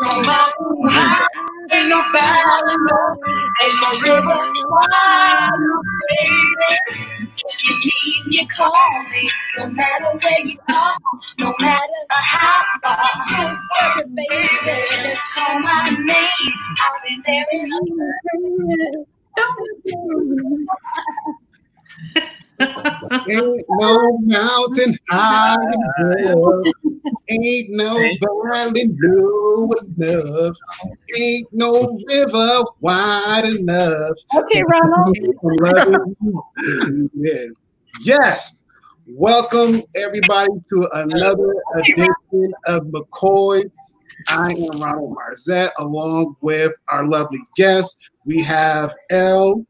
no mountain high, ain't no valley low, ain't no river wide, baby. If you need me, call me, no matter where you are, no matter how far. Hey, baby, just call my name, I'll be there in a minute. Don't ain't no mountain high enough, ain't no valley low enough, ain't no river wide enough. Okay, Ronald. Yeah. Yes. Welcome everybody to another edition of McCoy. I am Ronald Marzette, along with our lovely guests. We have Elle,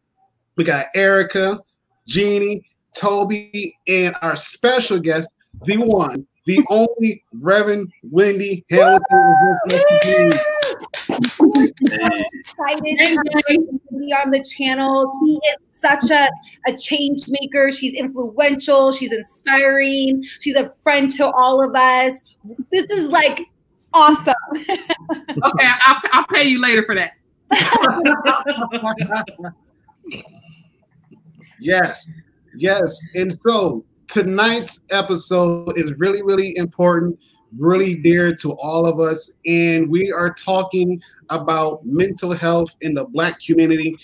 we got Erica, Genie, Toby, and our special guest, the one, the only Reverend Wendy Hamilton. Excited to be on the channel. She is such a change maker. She's influential. She's inspiring. She's a friend to all of us. This is like awesome. Okay, I'll pay you later for that. Yes. Yes. And so tonight's episode is really, really important, really dear to all of us. And we are talking about mental health in the Black community.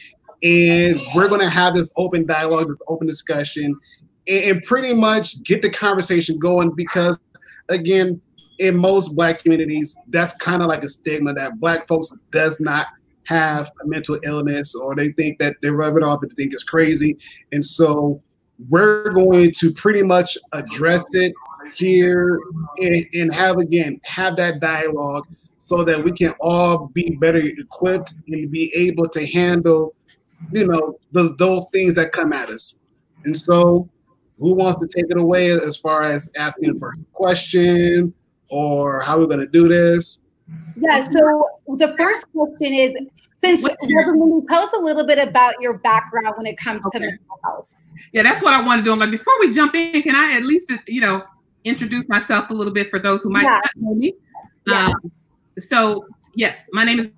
And we're going to have this open dialogue, this open discussion, and pretty much get the conversation going because, again, in most Black communities, that's kind of like a stigma that Black folks does not have a mental illness, or they think that they rub it off and think it's crazy. And so we're going to pretty much address it here and have that dialogue so that we can all be better equipped and be able to handle, you know, those things that come at us. And so who wants to take it away as far as asking for a question or how we're going to do this? Yeah, so the first question is, since Reverend Wendy, tell us a little bit about your background when it comes to mental health. Yeah, that's what I want to do. I'm like, before we jump in, can I at least, you know, introduce myself a little bit for those who might not know me? Yeah. So, yes, my name is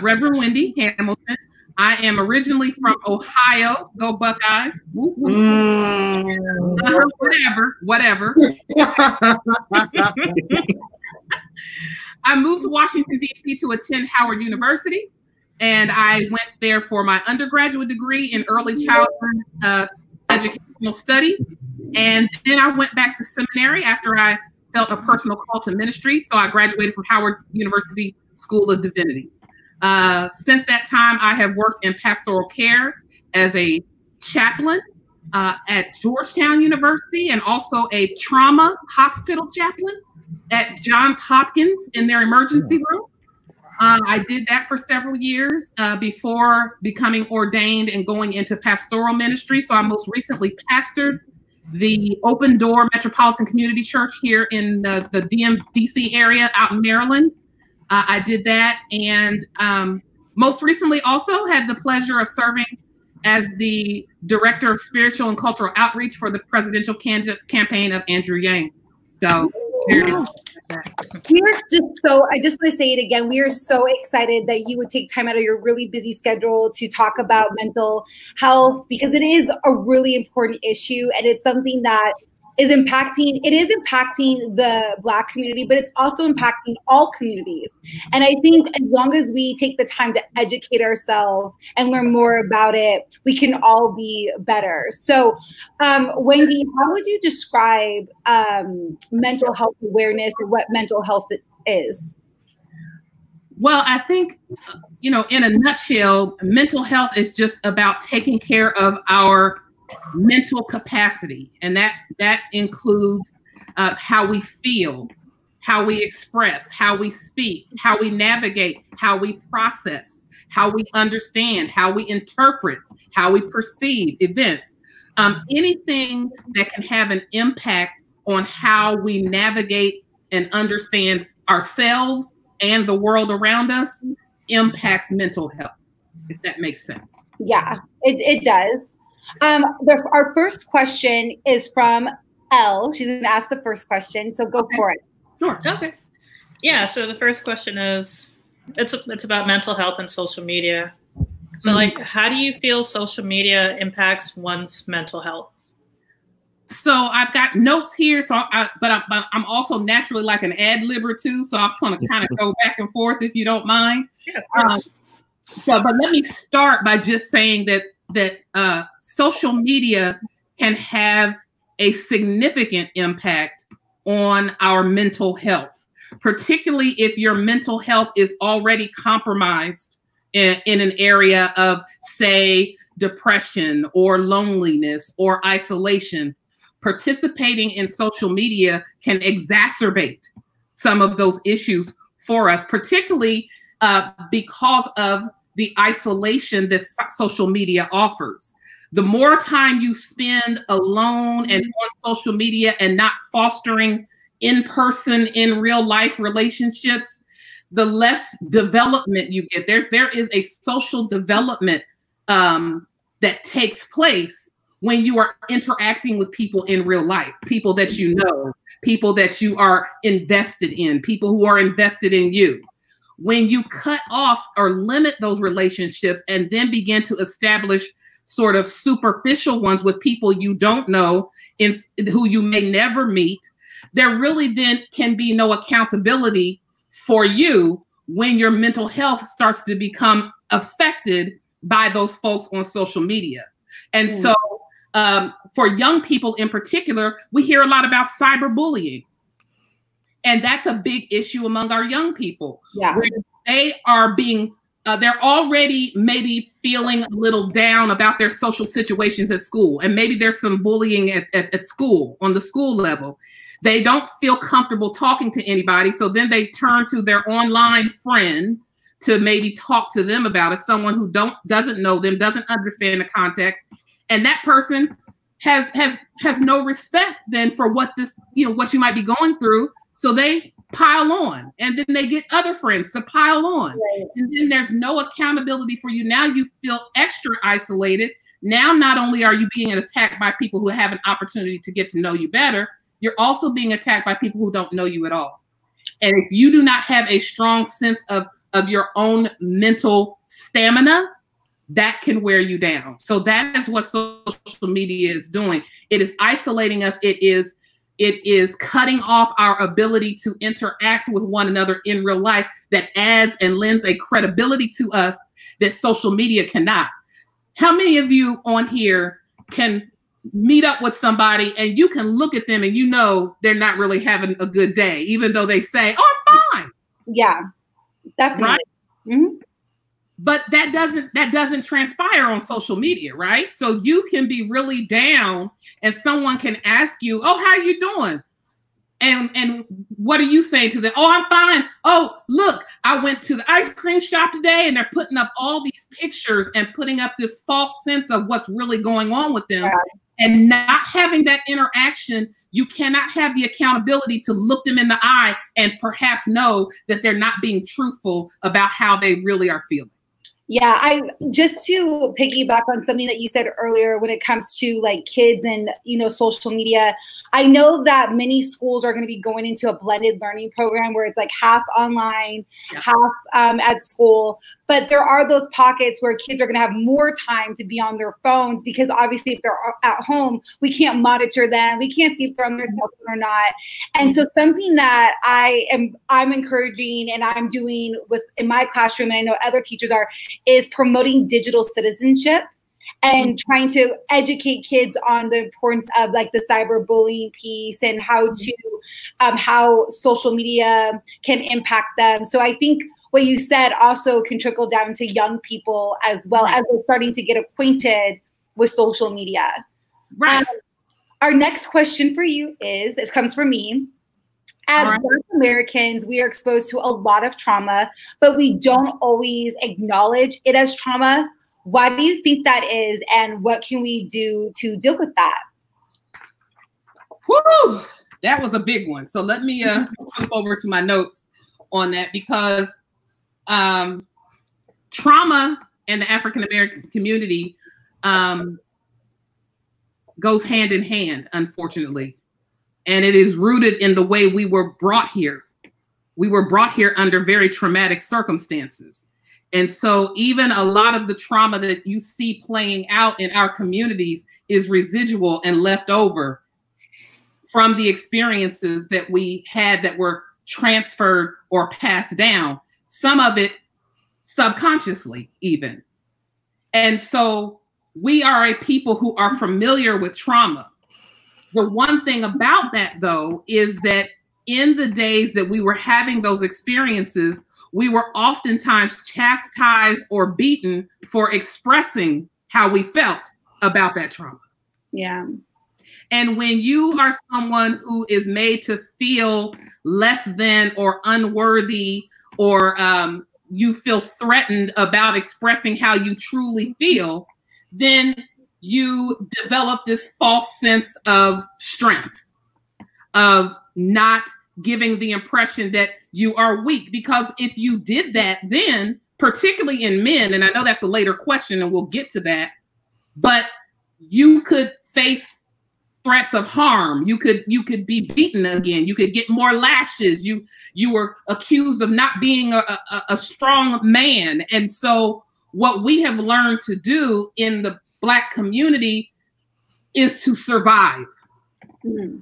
Reverend Wendy Hamilton. I am originally from Ohio. Go Buckeyes. Woo, woo. Whatever. I moved to Washington, D.C. to attend Howard University, and I went there for my undergraduate degree in early childhood educational studies. And then I went back to seminary after I felt a personal call to ministry, so I graduated from Howard University School of Divinity. Since that time, I have worked in pastoral care as a chaplain at Georgetown University and also a trauma hospital chaplain at Johns Hopkins in their emergency room. I did that for several years before becoming ordained and going into pastoral ministry. So I most recently pastored the Open Door Metropolitan Community Church here in the DC area out in Maryland. I did that, and most recently also had the pleasure of serving as the Director of Spiritual and Cultural Outreach for the presidential campaign of Andrew Yang. So we are just so, I just want to say it again, we are so excited that you would take time out of your really busy schedule to talk about mental health, because it is a really important issue, and it's something that is impacting, it is impacting the Black community, but it's also impacting all communities. And I think as long as we take the time to educate ourselves and learn more about it, we can all be better. So Wendy, how would you describe mental health awareness or what mental health is? Well, I think, you know, in a nutshell, mental health is just about taking care of our mental capacity, and that includes how we feel, how we express, how we speak, how we navigate, how we process, how we understand, how we interpret, how we perceive events, anything that can have an impact on how we navigate and understand ourselves and the world around us impacts mental health, if that makes sense. Yeah, it does. Our first question is from Elle. She's going to ask the first question, so go for it. Sure. Okay. Yeah, so the first question is, it's about mental health and social media. So like, how do you feel social media impacts one's mental health? So I've got notes here, so I'm also naturally like an ad-libber too, so I'll kind of go back and forth if you don't mind. Yeah, of course. But let me start by just saying that social media can have a significant impact on our mental health, particularly if your mental health is already compromised in an area of, say, depression or loneliness or isolation. Participating in social media can exacerbate some of those issues for us, particularly because of the isolation that social media offers. The more time you spend alone and on social media and not fostering in-person, in real life relationships, the less development you get. There is a social development that takes place when you are interacting with people in real life, people that you know, people that you are invested in, people who are invested in you. When you cut off or limit those relationships and then begin to establish sort of superficial ones with people you don't know, who you may never meet, there really then can be no accountability for you when your mental health starts to become affected by those folks on social media. And so for young people in particular, we hear a lot about cyberbullying. And that's a big issue among our young people. Yeah. Where they are being, they're already maybe feeling a little down about their social situations at school. And maybe there's some bullying at school, on the school level. They don't feel comfortable talking to anybody. So then they turn to their online friend to maybe talk to them about it, someone who doesn't know them, doesn't understand the context. And that person has no respect then for what this, you know, what you might be going through. So they pile on, and then they get other friends to pile on. Right. And then there's no accountability for you. Now you feel extra isolated. Now, not only are you being attacked by people who have an opportunity to get to know you better, you're also being attacked by people who don't know you at all. And if you do not have a strong sense of your own mental stamina, that can wear you down. So that is what social media is doing. It is isolating us. It is cutting off our ability to interact with one another in real life, that adds and lends a credibility to us that social media cannot. How many of you on here can meet up with somebody and you can look at them and you know they're not really having a good day, even though they say, "Oh, I'm fine." Yeah, definitely. Right? Mm-hmm. But that doesn't transpire on social media, right? So you can be really down and someone can ask you, "Oh, how you doing?" And what are you saying to them? "Oh, I'm fine. Oh, look, I went to the ice cream shop today," and they're putting up all these pictures and putting up this false sense of what's really going on with them. Yeah. And not having that interaction, you cannot have the accountability to look them in the eye and perhaps know that they're not being truthful about how they really are feeling. Yeah, I just to piggyback on something that you said earlier when it comes to like kids and, you know, social media, I know that many schools are going to be going into a blended learning program where it's like half online, yeah, half at school. But there are those pockets where kids are going to have more time to be on their phones, because obviously if they're at home, we can't monitor them. We can't see if they're on their cell phone or not. And so something that I'm encouraging and I'm doing in my classroom, and I know other teachers are, is promoting digital citizenship and trying to educate kids on the importance of like the cyberbullying piece and how social media can impact them. So I think what you said also can trickle down to young people as well, right, as they're starting to get acquainted with social media. Right. Our next question for you is, it comes from me. As Black Americans, we are exposed to a lot of trauma, but we don't always acknowledge it as trauma. Why do you think that is, and what can we do to deal with that? Woo! That was a big one. So let me flip over to my notes on that, because trauma in the African American community goes hand in hand, unfortunately. And it is rooted in the way we were brought here. We were brought here under very traumatic circumstances. And so even a lot of the trauma that you see playing out in our communities is residual and left over from the experiences that we had that were transferred or passed down, some of it subconsciously even. And so we are a people who are familiar with trauma. The one thing about that, though, is that in the days that we were having those experiences, we were oftentimes chastised or beaten for expressing how we felt about that trauma. Yeah. And when you are someone who is made to feel less than or unworthy, or you feel threatened about expressing how you truly feel, then you develop this false sense of strength, of not giving the impression that you are weak. Because if you did that then, particularly in men, and I know that's a later question and we'll get to that, but you could face threats of harm. You could be beaten again. You could get more lashes. You were accused of not being a strong man. And so what we have learned to do in the Black community is to survive. Mm-hmm.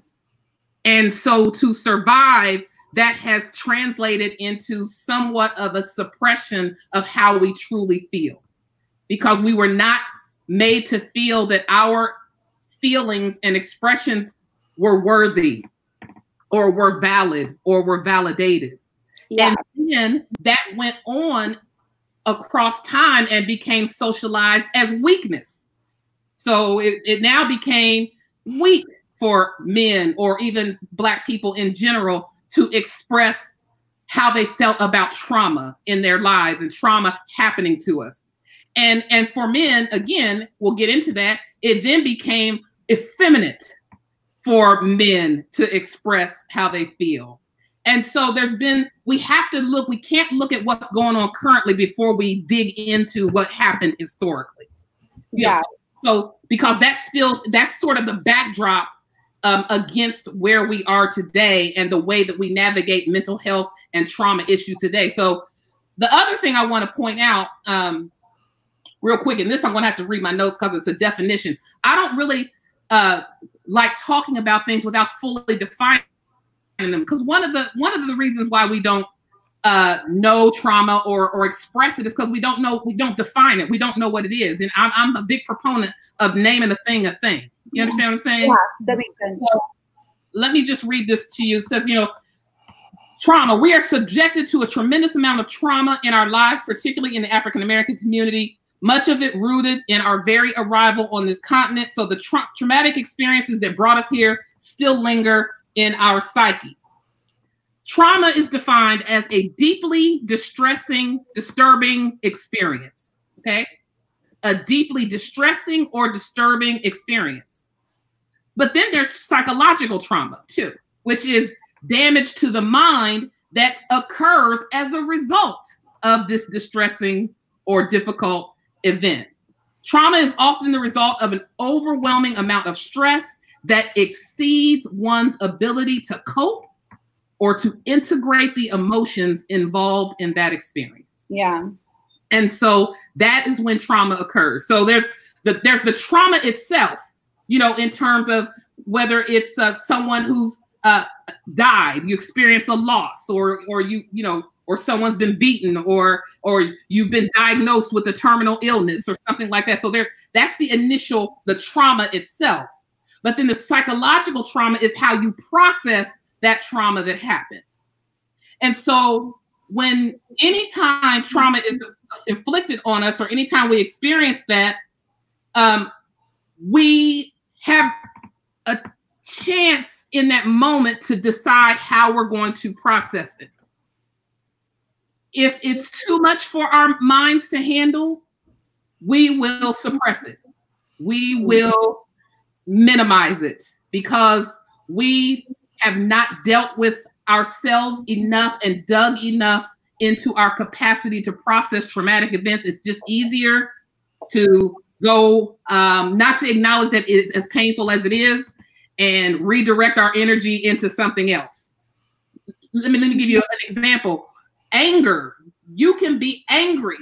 And so to survive, that has translated into somewhat of a suppression of how we truly feel, because we were not made to feel that our feelings and expressions were worthy or were valid or were validated. Yeah. And then that went on across time and became socialized as weakness. So it now became weak for men or even Black people in general to express how they felt about trauma in their lives and trauma happening to us. And for men, again, we'll get into that, it then became effeminate for men to express how they feel. And so we have to look, we can't look at what's going on currently before we dig into what happened historically. Yeah. So because that's sort of the backdrop against where we are today and the way that we navigate mental health and trauma issues today. So the other thing I want to point out real quick, and this I'm going to have to read my notes because it's a definition. I don't really like talking about things without fully defining them, because one of the reasons why we don't know trauma or express it is because we don't define it. We don't know what it is. And I'm a big proponent of naming a thing a thing. You understand what I'm saying? Yeah, that makes sense. So let me just read this to you. It says, trauma. We are subjected to a tremendous amount of trauma in our lives, particularly in the African-American community, much of it rooted in our very arrival on this continent. So the traumatic experiences that brought us here still linger in our psyche. Trauma is defined as a deeply distressing, disturbing experience, okay? A deeply distressing or disturbing experience. But then there's psychological trauma too, which is damage to the mind that occurs as a result of this distressing or difficult event. Trauma is often the result of an overwhelming amount of stress that exceeds one's ability to cope or to integrate the emotions involved in that experience. Yeah. And so that is when trauma occurs. So there's the trauma itself, in terms of whether it's someone who's died, you experience a loss, or or someone's been beaten, or you've been diagnosed with a terminal illness or something like that. So that's the trauma itself. But then the psychological trauma is how you process that trauma that happened. And so anytime trauma is inflicted on us, or anytime we experience that, we have a chance in that moment to decide how we're going to process it. If it's too much for our minds to handle, we will suppress it. We will minimize it, because we have not dealt with ourselves enough and dug enough into our capacity to process traumatic events. It's just easier to go, not to acknowledge that it's as painful as it is, and redirect our energy into something else. Let me give you an example. Anger. You can be angry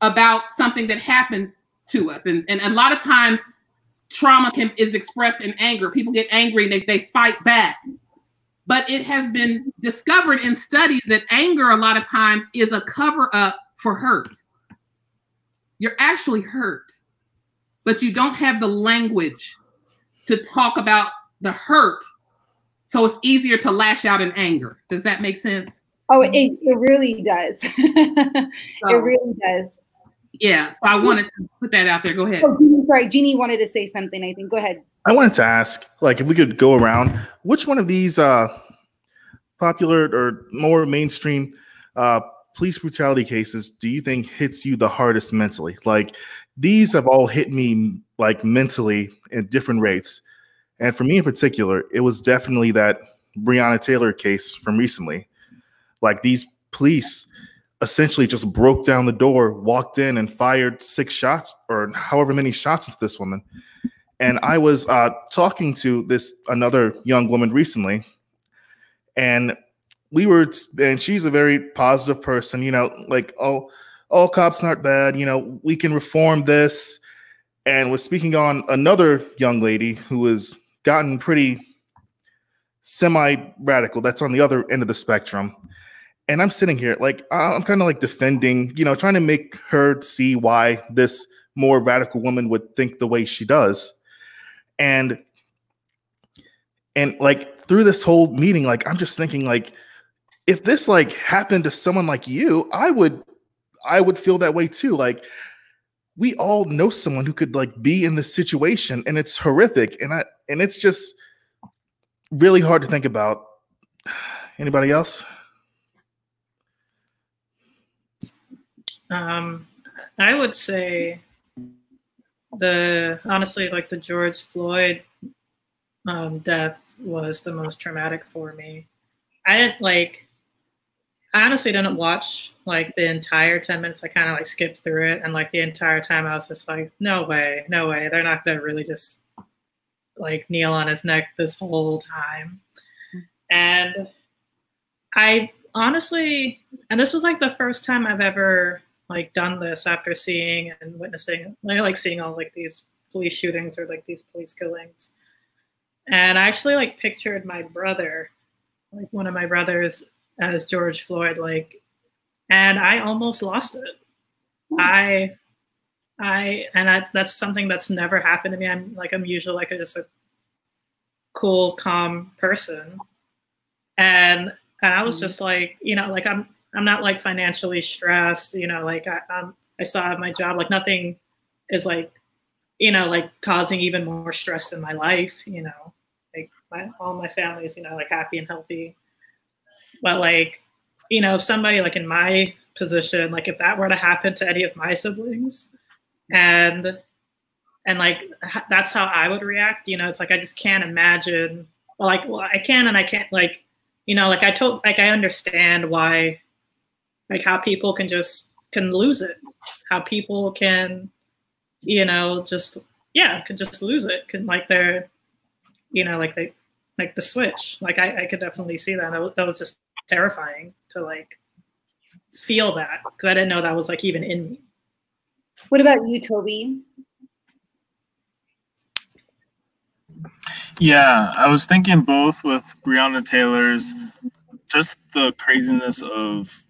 about something that happened to us. And a lot of times trauma is expressed in anger. People get angry and they fight back. But it has been discovered in studies that anger a lot of times is a cover up for hurt. You're actually hurt, but you don't have the language to talk about the hurt. So it's easier to lash out in anger. Does that make sense? Oh, it really does. It really does. Yeah, so I wanted to put that out there. Go ahead. Oh, sorry, Jeannie wanted to say something, I think. Go ahead. I wanted to ask, like, if we could go around, which one of these popular or more mainstream police brutality cases do you think hits you the hardest mentally? Like, these have all hit me, like, mentally at different rates. And for me in particular, it was definitely that Breonna Taylor case from recently. Like, these police essentially just broke down the door, walked in, and fired 6 shots or however many shots into this woman. And I was talking to another young woman recently, and she's a very positive person, you know, like, oh, all cops aren't bad, you know, we can reform this. And was speaking on another young lady who has gotten pretty semi-radical. That's on the other end of the spectrum. And I'm sitting here, like, I'm kind of like defending, you know, trying to make her see why this more radical woman would think the way she does. And like, through this whole meeting, like, I'm just thinking, like, if this like happened to someone like you, I would feel that way too. Like, we all know someone who could like be in this situation, and it's horrific. And it's just really hard to think about. Anybody else? I would say honestly, like the George Floyd death was the most traumatic for me. I honestly didn't watch like the entire 10 minutes. I kind of like skipped through it. And like the entire time I was just like, no way, no way. They're not going to really just like kneel on his neck this whole time. And I honestly, and this was like the first time I've ever like done this after seeing and witnessing, like seeing all like these police shootings or like these police killings. And I actually like pictured my brother, like one of my brothers, as George Floyd, like, and I almost lost it. That's something that's never happened to me. I'm usually like just a cool, calm person. And I was just like, you know, like I'm not like financially stressed, you know, like I still have my job, like nothing is like, you know, like causing even more stress in my life, you know, like all my family is, you know, like happy and healthy. But like, you know, if somebody like in my position, like if that were to happen to any of my siblings and like, that's how I would react, you know, it's like, I just can't imagine, like, well, I can, and I can't, like, you know, like I understand why, like how people can just, can lose it, how people can, you know, just, yeah, can just lose it, can like they're, you know, like they, like the switch, like I could definitely see that. That was just terrifying to like feel that, because I didn't know that was like even in me. What about you, Toby? Yeah, I was thinking both with Breonna Taylor's, just the craziness of,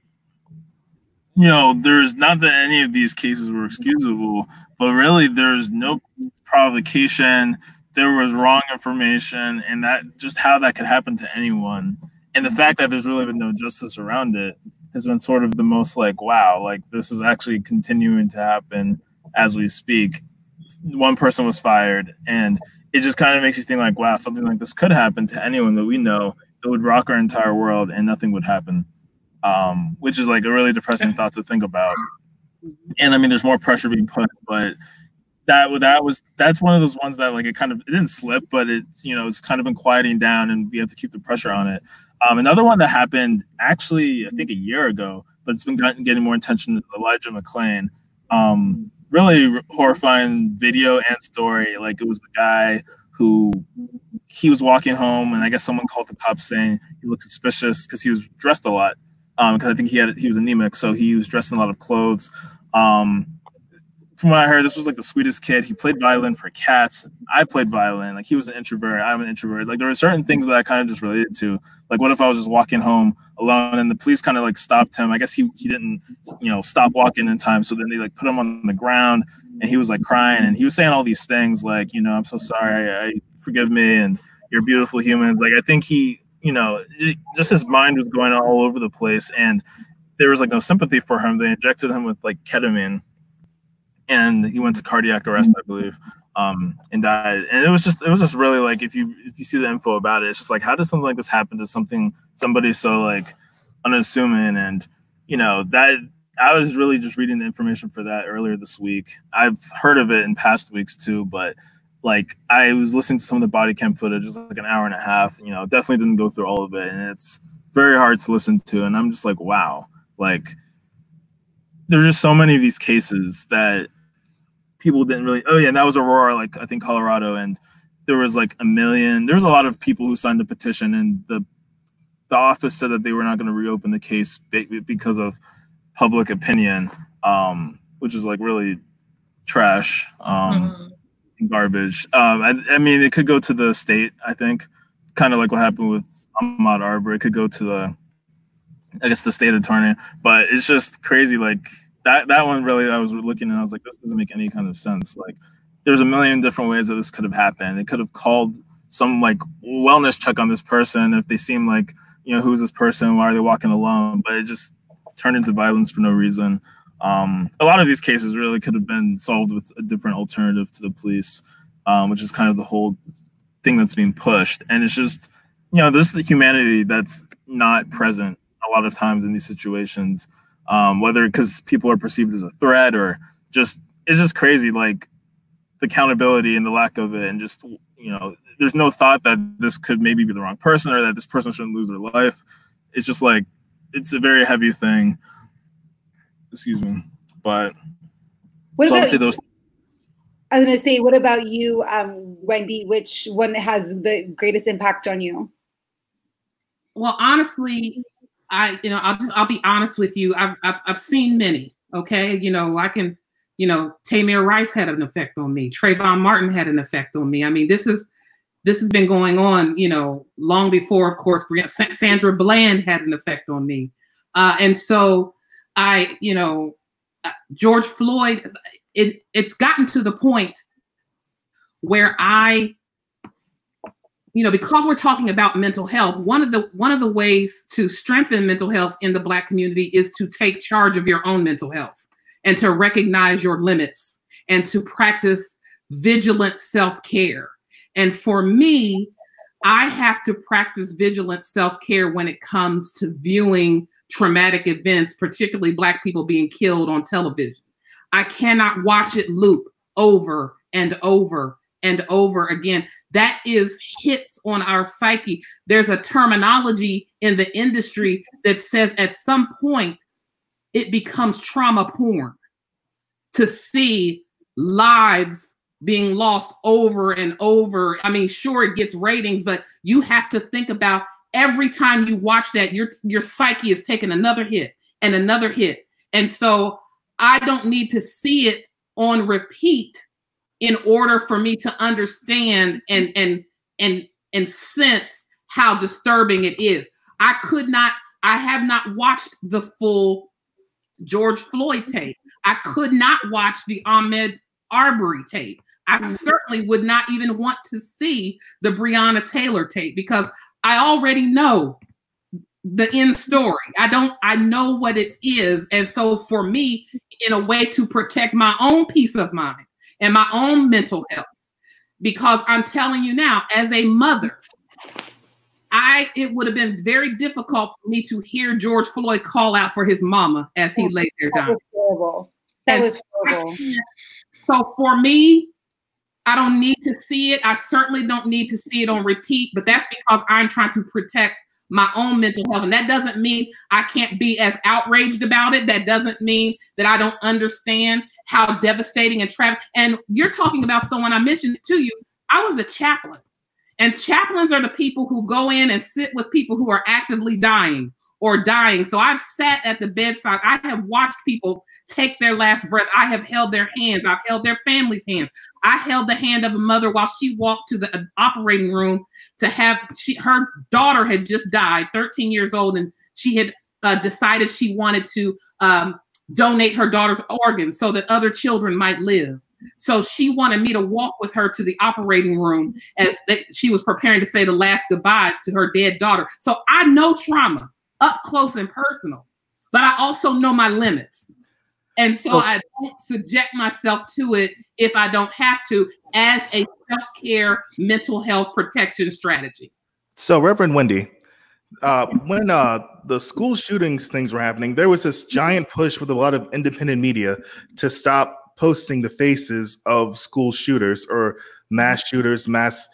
you know, there's not that any of these cases were excusable, but really there's no provocation. There was wrong information, and that just how that could happen to anyone. And the fact that there's really been no justice around it has been sort of the most like, wow, like this is actually continuing to happen as we speak. One person was fired, and it just kind of makes you think like, wow, something like this could happen to anyone that we know. It would rock our entire world and nothing would happen, which is like a really depressing thought to think about. And I mean, there's more pressure being put, but that's one of those ones that like it didn't slip, but it's, you know, it's kind of been quieting down, and we have to keep the pressure on it. Another one that happened actually I think a year ago, but it's been getting more attention, is Elijah McClain. Really horrifying video and story. Like it was the guy who he was walking home, and I guess someone called the cops saying he looked suspicious because he was dressed a lot. Because I think he was anemic, so he was dressed in a lot of clothes. From what I heard, this was like the sweetest kid. He played violin for cats. I played violin. Like, he was an introvert. I'm an introvert. Like, there were certain things that I kind of just related to. Like, what if I was just walking home alone and the police kind of like stopped him? I guess he didn't, you know, stop walking in time. So then they like put him on the ground and he was like crying and he was saying all these things like, you know, I'm so sorry. I forgive me. And you're beautiful humans. Like, I think he, you know, just his mind was going all over the place and there was like no sympathy for him. They injected him with like ketamine. And he went to cardiac arrest, I believe, and died. And it was just really like, if you see the info about it, it's just like, how did something like this happen to somebody so like unassuming? And you know, that I was really just reading the information for that earlier this week. I've heard of it in past weeks too, but like I was listening to some of the body cam footage, just like an hour and a half. You know, definitely didn't go through all of it, and it's very hard to listen to. And I'm just like, wow, like there's just so many of these cases that people didn't really, oh yeah, and that was Aurora, like I think Colorado, and there was like there's a lot of people who signed a petition, and the office said that they were not going to reopen the case because of public opinion, which is like really trash, garbage. I mean, it could go to the state, I think, kind of like what happened with Ahmaud Arbery. It could go to the, I guess, the state attorney, but it's just crazy. Like, that one really, I was looking and I was like, this doesn't make any kind of sense. Like, there's a million different ways that this could have happened. It could have called some like wellness check on this person if they seem like, you know, who's this person? Why are they walking alone? But it just turned into violence for no reason. A lot of these cases really could have been solved with a different alternative to the police, which is kind of the whole thing that's being pushed. And it's just, you know, this is the humanity that's not present a lot of times in these situations. Whether because people are perceived as a threat or just, it's just crazy, like the accountability and the lack of it. And just, you know, there's no thought that this could maybe be the wrong person or that this person shouldn't lose their life. It's just like, it's a very heavy thing. Excuse me. But what so about, those. I was going to say, what about you, Wendy? Which one has the greatest impact on you? Well, honestly, I'll be honest with you. I've seen many. Okay. You know, I can, you know, Tamir Rice had an effect on me. Trayvon Martin had an effect on me. I mean, this has been going on, you know, long before, of course, Sandra Bland had an effect on me. And so you know, George Floyd, it's gotten to the point where you know, because we're talking about mental health, one of the ways to strengthen mental health in the Black community is to take charge of your own mental health and to recognize your limits and to practice vigilant self-care. And for me, I have to practice vigilant self-care when it comes to viewing traumatic events, particularly Black people being killed on television. I cannot watch it loop over and over and over again. That hits on our psyche. There's a terminology in the industry that says at some point it becomes trauma porn to see lives being lost over and over. I mean, sure, it gets ratings, but you have to think about every time you watch that, your psyche is taking another hit and another hit. And so I don't need to see it on repeat in order for me to understand and sense how disturbing it is. I have not watched the full George Floyd tape. I could not watch the Ahmaud Arbery tape. I certainly would not even want to see the Breonna Taylor tape because I already know the end story. I know what it is. And so for me, in a way to protect my own peace of mind, and my own mental health, because I'm telling you now, as a mother, it would have been very difficult for me to hear George Floyd call out for his mama as he laid there dying. That was horrible. So for me, I don't need to see it. I certainly don't need to see it on repeat, but that's because I'm trying to protect my own mental health. And that doesn't mean I can't be as outraged about it. That doesn't mean that I don't understand how devastating and tragic. And you're talking about someone, I mentioned it to you, I was a chaplain, and chaplains are the people who go in and sit with people who are actively dying or dying. So I've sat at the bedside. I have watched people take their last breath. I have held their hands. I've held their family's hands. I held the hand of a mother while she walked to the operating room to have, her daughter had just died, 13 years old, and she had decided she wanted to donate her daughter's organs so that other children might live. So she wanted me to walk with her to the operating room as she was preparing to say the last goodbyes to her dead daughter. So I know trauma up close and personal, but I also know my limits. And so I don't subject myself to it if I don't have to, as a self-care mental health protection strategy. So Reverend Wendy, when the school shootings things were happening, there was this giant push with a lot of independent media to stop posting the faces of school shooters or mass shooters, mass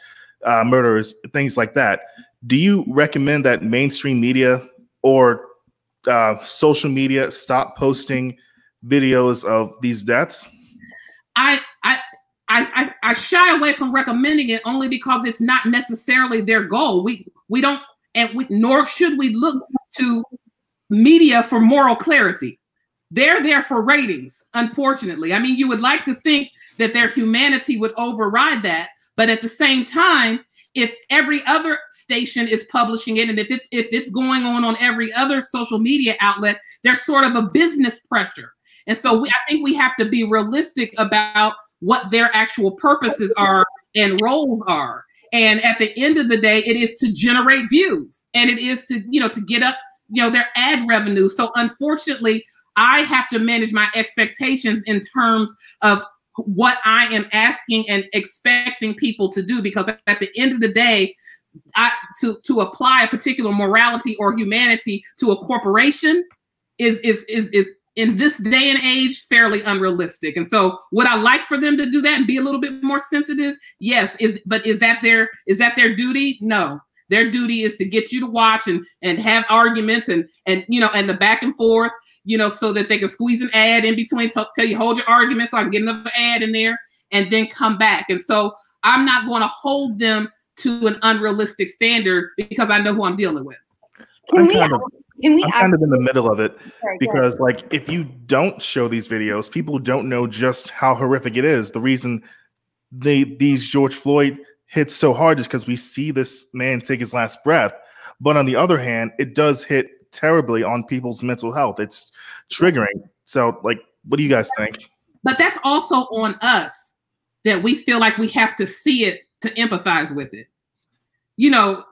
murderers, things like that. Do you recommend that mainstream media or social media stop posting videos of these deaths? I shy away from recommending it only because it's not necessarily their goal. We don't, and nor should we look to media for moral clarity. They're there for ratings, unfortunately. I mean, you would like to think that their humanity would override that, but at the same time, if every other station is publishing it, and if it's going on every other social media outlet, there's sort of a business pressure. And so I think we have to be realistic about what their actual purposes are and roles are. And at the end of the day, it is to generate views, and it is to, to get up, their ad revenue. So unfortunately, I have to manage my expectations in terms of what I am asking and expecting people to do, because at the end of the day, to apply a particular morality or humanity to a corporation is in this day and age fairly unrealistic. And so would I like for them to do that and be a little bit more sensitive? Yes. But is that their duty? No. Their duty is to get you to watch and have arguments and the back and forth, so that they can squeeze an ad in between, tell you, hold your argument so I can get another ad in there and then come back. And so I'm not going to hold them to an unrealistic standard because I know who I'm dealing with. I'm kind of in the middle of it, because like, if you don't show these videos, people don't know just how horrific it is. The reason these George Floyd hits so hard is because we see this man take his last breath. But on the other hand, it does hit terribly on people's mental health. It's triggering. So like, what do you guys think? But that's also on us, that we feel like we have to see it to empathize with it. We don't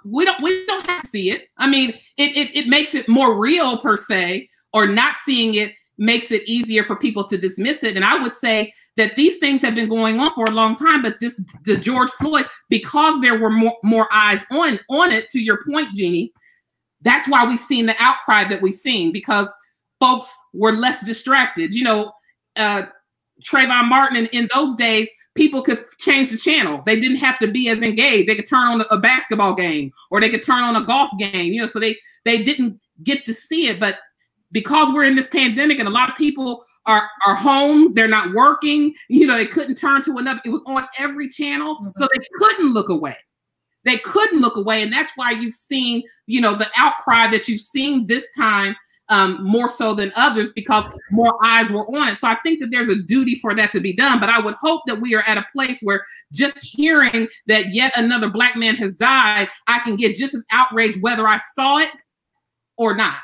have to see it. I mean, it makes it more real per se, or not seeing it makes it easier for people to dismiss it. And I would say that these things have been going on for a long time, but the George Floyd, because there were more eyes on it, to your point, Jeannie, that's why we've seen the outcry that we've seen, because folks were less distracted. Trayvon Martin, in those days, people could change the channel. They didn't have to be as engaged. They could turn on a basketball game, or they could turn on a golf game, so they didn't get to see it. But because we're in this pandemic and a lot of people are home, they're not working, they couldn't turn to another. It was on every channel. Mm-hmm. So they couldn't look away. They couldn't look away. And that's why you've seen, the outcry that you've seen this time, more so than others, because more eyes were on it. So I think that there's a duty for that to be done. But I would hope that we are at a place where just hearing that yet another Black man has died, I can get just as outraged whether I saw it or not.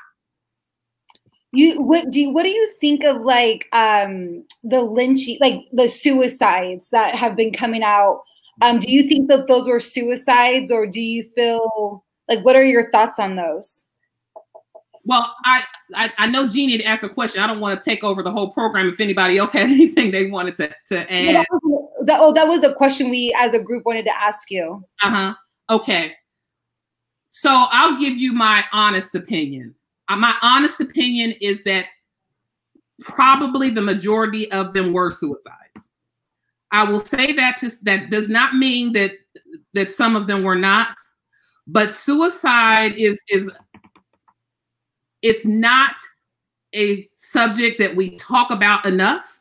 What do you think of the lynching, like the suicides that have been coming out? Do you think that those were suicides, or do you feel like, what are your thoughts on those? Well, I know Jeannie had asked a question. I don't want to take over the whole program if anybody else had anything they wanted to add. Yeah, that was the question we as a group wanted to ask you. Okay. So I'll give you my honest opinion. My honest opinion is that probably the majority of them were suicides. I will say that that does not mean that some of them were not, but suicide it's not a subject that we talk about enough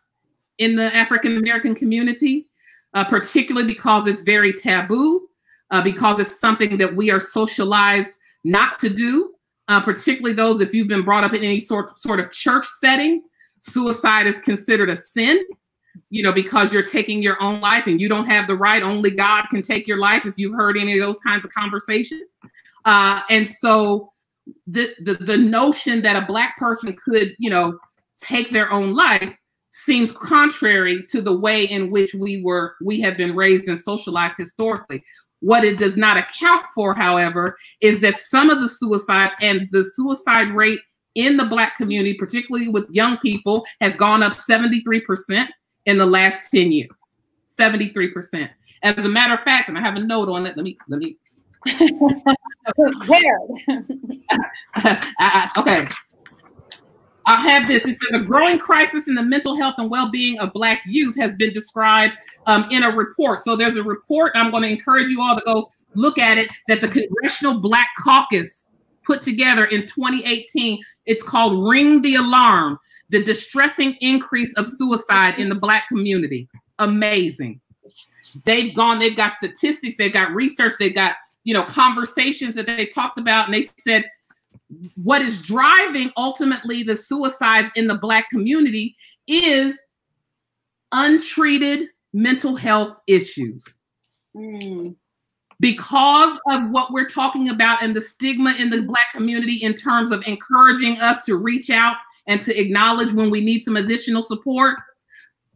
in the African American community. particularly because it's very taboo, because it's something that we are socialized not to do, particularly those if you've been brought up in any sort of church setting. Suicide is considered a sin, you know, because you're taking your own life and you don't have the right. Only God can take your life, if you've heard any of those kinds of conversations. And so the notion that a Black person could, you know, take their own life seems contrary to the way in which we have been raised and socialized historically. What it does not account for, however, is that some of the suicides and the suicide rate in the Black community, particularly with young people, has gone up 73% in the last 10 years. 73%. As a matter of fact, and I have a note on it. Let me. Okay. I have this. It says a growing crisis in the mental health and well-being of Black youth has been described in a report. So there's a report. I'm going to encourage you all to go look at it, that the Congressional Black Caucus put together in 2018. It's called Ring the Alarm: The Distressing Increase of Suicide in the Black Community. Amazing. They've gone. They've got statistics. They've got research. They've got, you know, conversations that they talked about, and they said, what is driving ultimately the suicides in the Black community is untreated mental health issues. Mm. Because of what we're talking about and the stigma in the Black community in terms of encouraging us to reach out and to acknowledge when we need some additional support.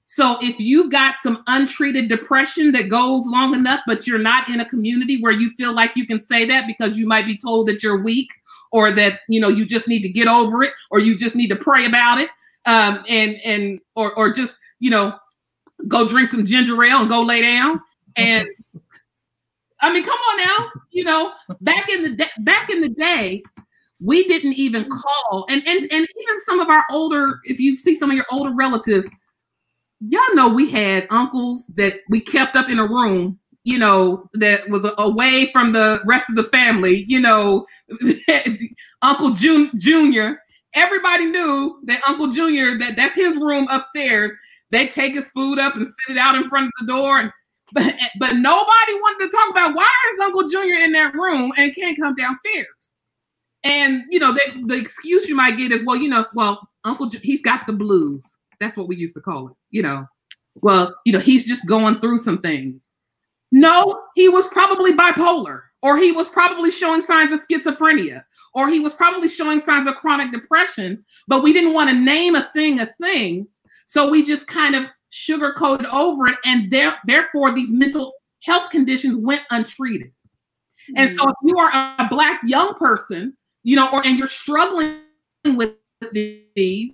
So if you've got some untreated depression that goes long enough, but you're not in a community where you feel like you can say that because you might be told that you're weak, or that, you know, you just need to get over it, or you just need to pray about it, or just, you know, go drink some ginger ale and go lay down. And I mean, come on now, you know, back in the day, we didn't even call, and even some of our older, if you see some of your older relatives, y'all know we had uncles that we kept up in a room, you know, that was away from the rest of the family, you know, Uncle Junior, everybody knew that Uncle Junior, that's his room upstairs. They take his food up and sit it out in front of the door. And, but nobody wanted to talk about why is Uncle Junior in that room and can't come downstairs. And, you know, the excuse you might get is, well, you know, well, he's got the blues. That's what we used to call it, you know. Well, you know, he's just going through some things. No, he was probably bipolar, or he was probably showing signs of schizophrenia, or he was probably showing signs of chronic depression, but we didn't want to name a thing. So we just kind of sugarcoated over it. And therefore, these mental health conditions went untreated. Mm-hmm. And so if you are a Black young person, you know, and you're struggling with these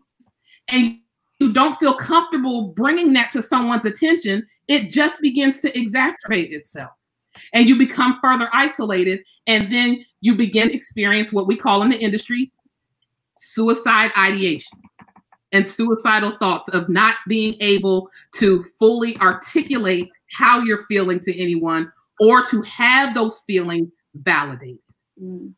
and you don't feel comfortable bringing that to someone's attention, it just begins to exacerbate itself, and you become further isolated, and then you begin to experience what we call in the industry suicide ideation and suicidal thoughts of not being able to fully articulate how you're feeling to anyone or to have those feelings validated. Mm.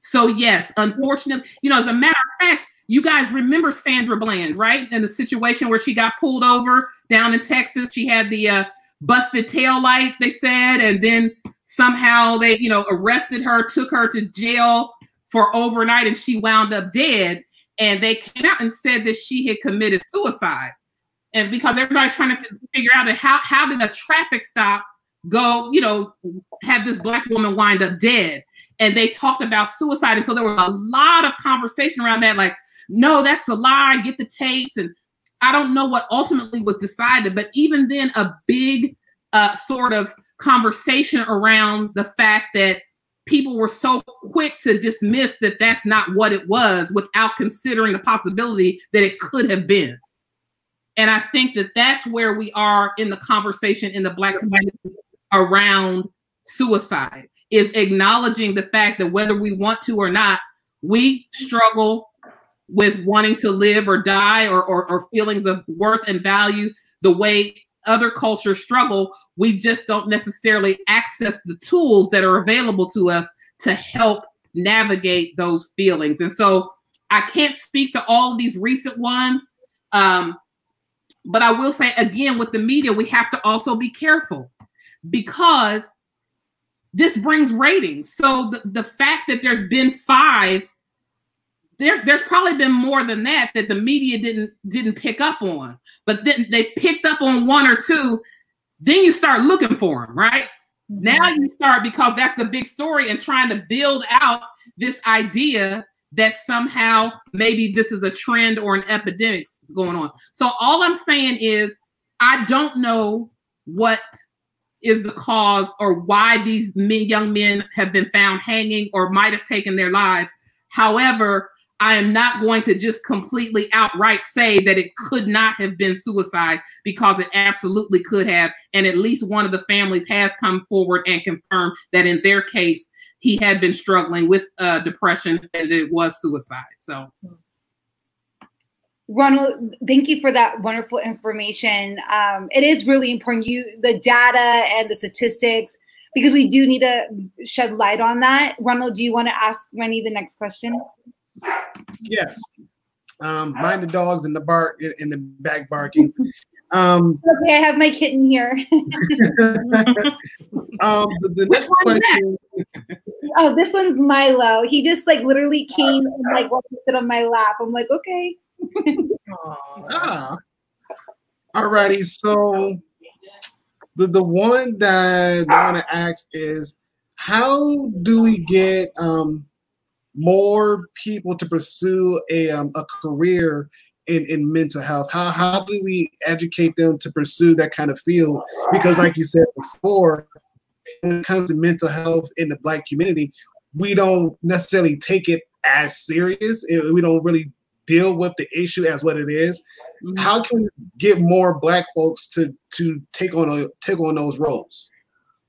So yes, unfortunately, you know, as a matter of fact, you guys remember Sandra Bland, right? And the situation where she got pulled over down in Texas. She had the busted taillight, they said, and then somehow they, you know, arrested her, took her to jail for overnight, and she wound up dead. And they came out and said that she had committed suicide. And because everybody's trying to figure out that how did a traffic stop go, you know, have this Black woman wind up dead? And they talked about suicide. And so there was a lot of conversation around that, like, no, that's a lie, get the tapes. And I don't know what ultimately was decided, but even then a big sort of conversation around the fact that people were so quick to dismiss that that's not what it was without considering the possibility that it could have been. And I think that that's where we are in the conversation in the Black community around suicide, is acknowledging the fact that whether we want to or not, we struggle with wanting to live or die, or feelings of worth and value the way other cultures struggle. We just don't necessarily access the tools that are available to us to help navigate those feelings. And so I can't speak to all of these recent ones. But I will say again, with the media, we have to also be careful, because this brings ratings. So the fact that there's been five, there's probably been more than that the media didn't pick up on. But then they picked up on one or two. Then you start looking for them, right? Now you start, because that's the big story, and trying to build out this idea that somehow maybe this is a trend or an epidemic going on. So all I'm saying is, I don't know what is the cause or why these young men have been found hanging or might have taken their lives. However, I am not going to just completely outright say that it could not have been suicide, because it absolutely could have. And at least one of the families has come forward and confirmed that in their case, he had been struggling with depression, and it was suicide. So, Ronald, thank you for that wonderful information. It is really important, the data and the statistics, because we do need to shed light on that. Ronald, do you want to ask Wendy the next question? Yes. Mind the dogs in the back barking. Okay, I have my kitten here. The next question. Oh, this one's Milo. He just like literally came and like wanted to sit on my lap. I'm like, okay. Alrighty. So the one that I want to ask is, how do we get more people to pursue a career in mental health? How do we educate them to pursue that kind of field? Because like you said before, when it comes to mental health in the Black community, we don't necessarily take it as serious. We don't really deal with the issue as what it is. How can we get more Black folks to take on those roles?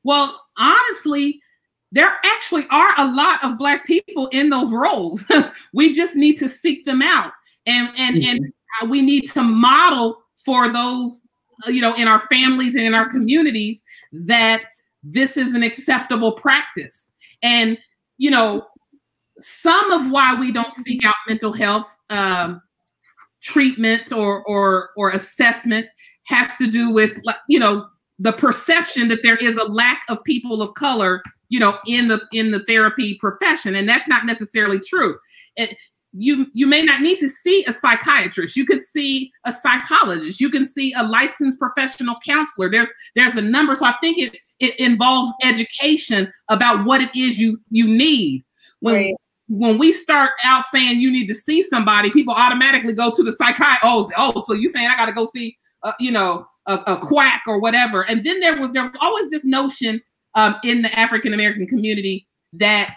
Well, honestly, there actually are a lot of Black people in those roles. We just need to seek them out. And we need to model for those, in our families and in our communities, that this is an acceptable practice. And, some of why we don't seek out mental health treatment or assessments has to do with, the perception that there is a lack of people of color in the therapy profession. And that's not necessarily true. You may not need to see a psychiatrist. You could see a psychologist. You can see a licensed professional counselor. There's a number. So I think it involves education about what it is you need. When we start out saying you need to see somebody, people automatically go to the psychiatrist. Oh, so you're saying I got to go see, a quack or whatever. And then there was always this notion in the African-American community that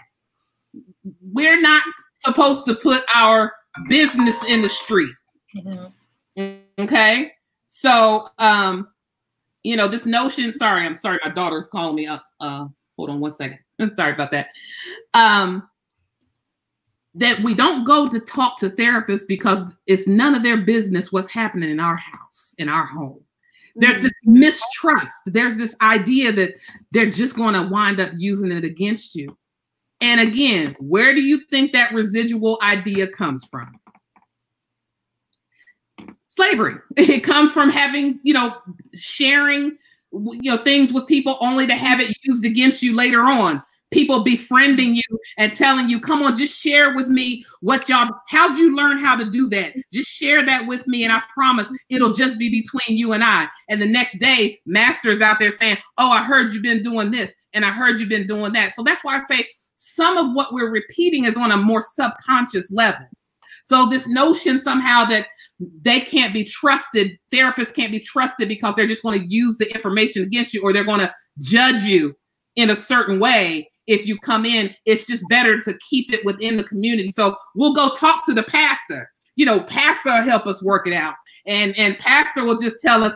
we're not supposed to put our business in the street. Mm-hmm. Okay. So, this notion, I'm sorry, my daughter's calling me up. Hold on one second. I'm sorry about that. That we don't go to talk to therapists because it's none of their business what's happening in our house, in our home. There's this mistrust. There's this idea that they're just going to wind up using it against you. And again, where do you think that residual idea comes from? Slavery. It comes from having, sharing, things with people only to have it used against you later on. People befriending you and telling you, come on, just share with me how'd you learn how to do that? Just share that with me, and I promise it'll just be between you and I. And the next day, master's out there saying, oh, I heard you've been doing this, and I heard you've been doing that. So that's why I say some of what we're repeating is on a more subconscious level. So this notion somehow that they can't be trusted, therapists can't be trusted because they're just going to use the information against you, or they're going to judge you in a certain way if you come in, it's just better to keep it within the community. So we'll go talk to the pastor. Pastor will help us work it out. And pastor will just tell us,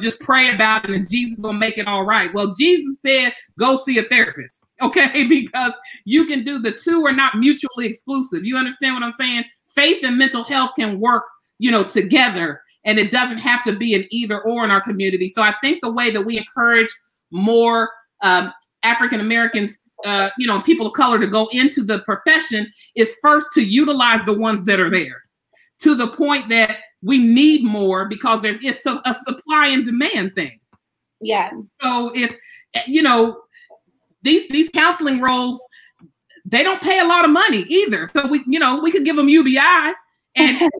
just pray about it and Jesus will make it all right. Well, Jesus said, go see a therapist, okay? Because you can do, the two are not mutually exclusive. You understand what I'm saying? Faith and mental health can work, together, and it doesn't have to be an either or in our community. So I think the way that we encourage more African Americans, people of color to go into the profession is first to utilize the ones that are there, to the point that we need more because there is a supply and demand thing. Yeah. So if, you know, these counseling roles, they don't pay a lot of money either. So we, you know, we could give them UBI and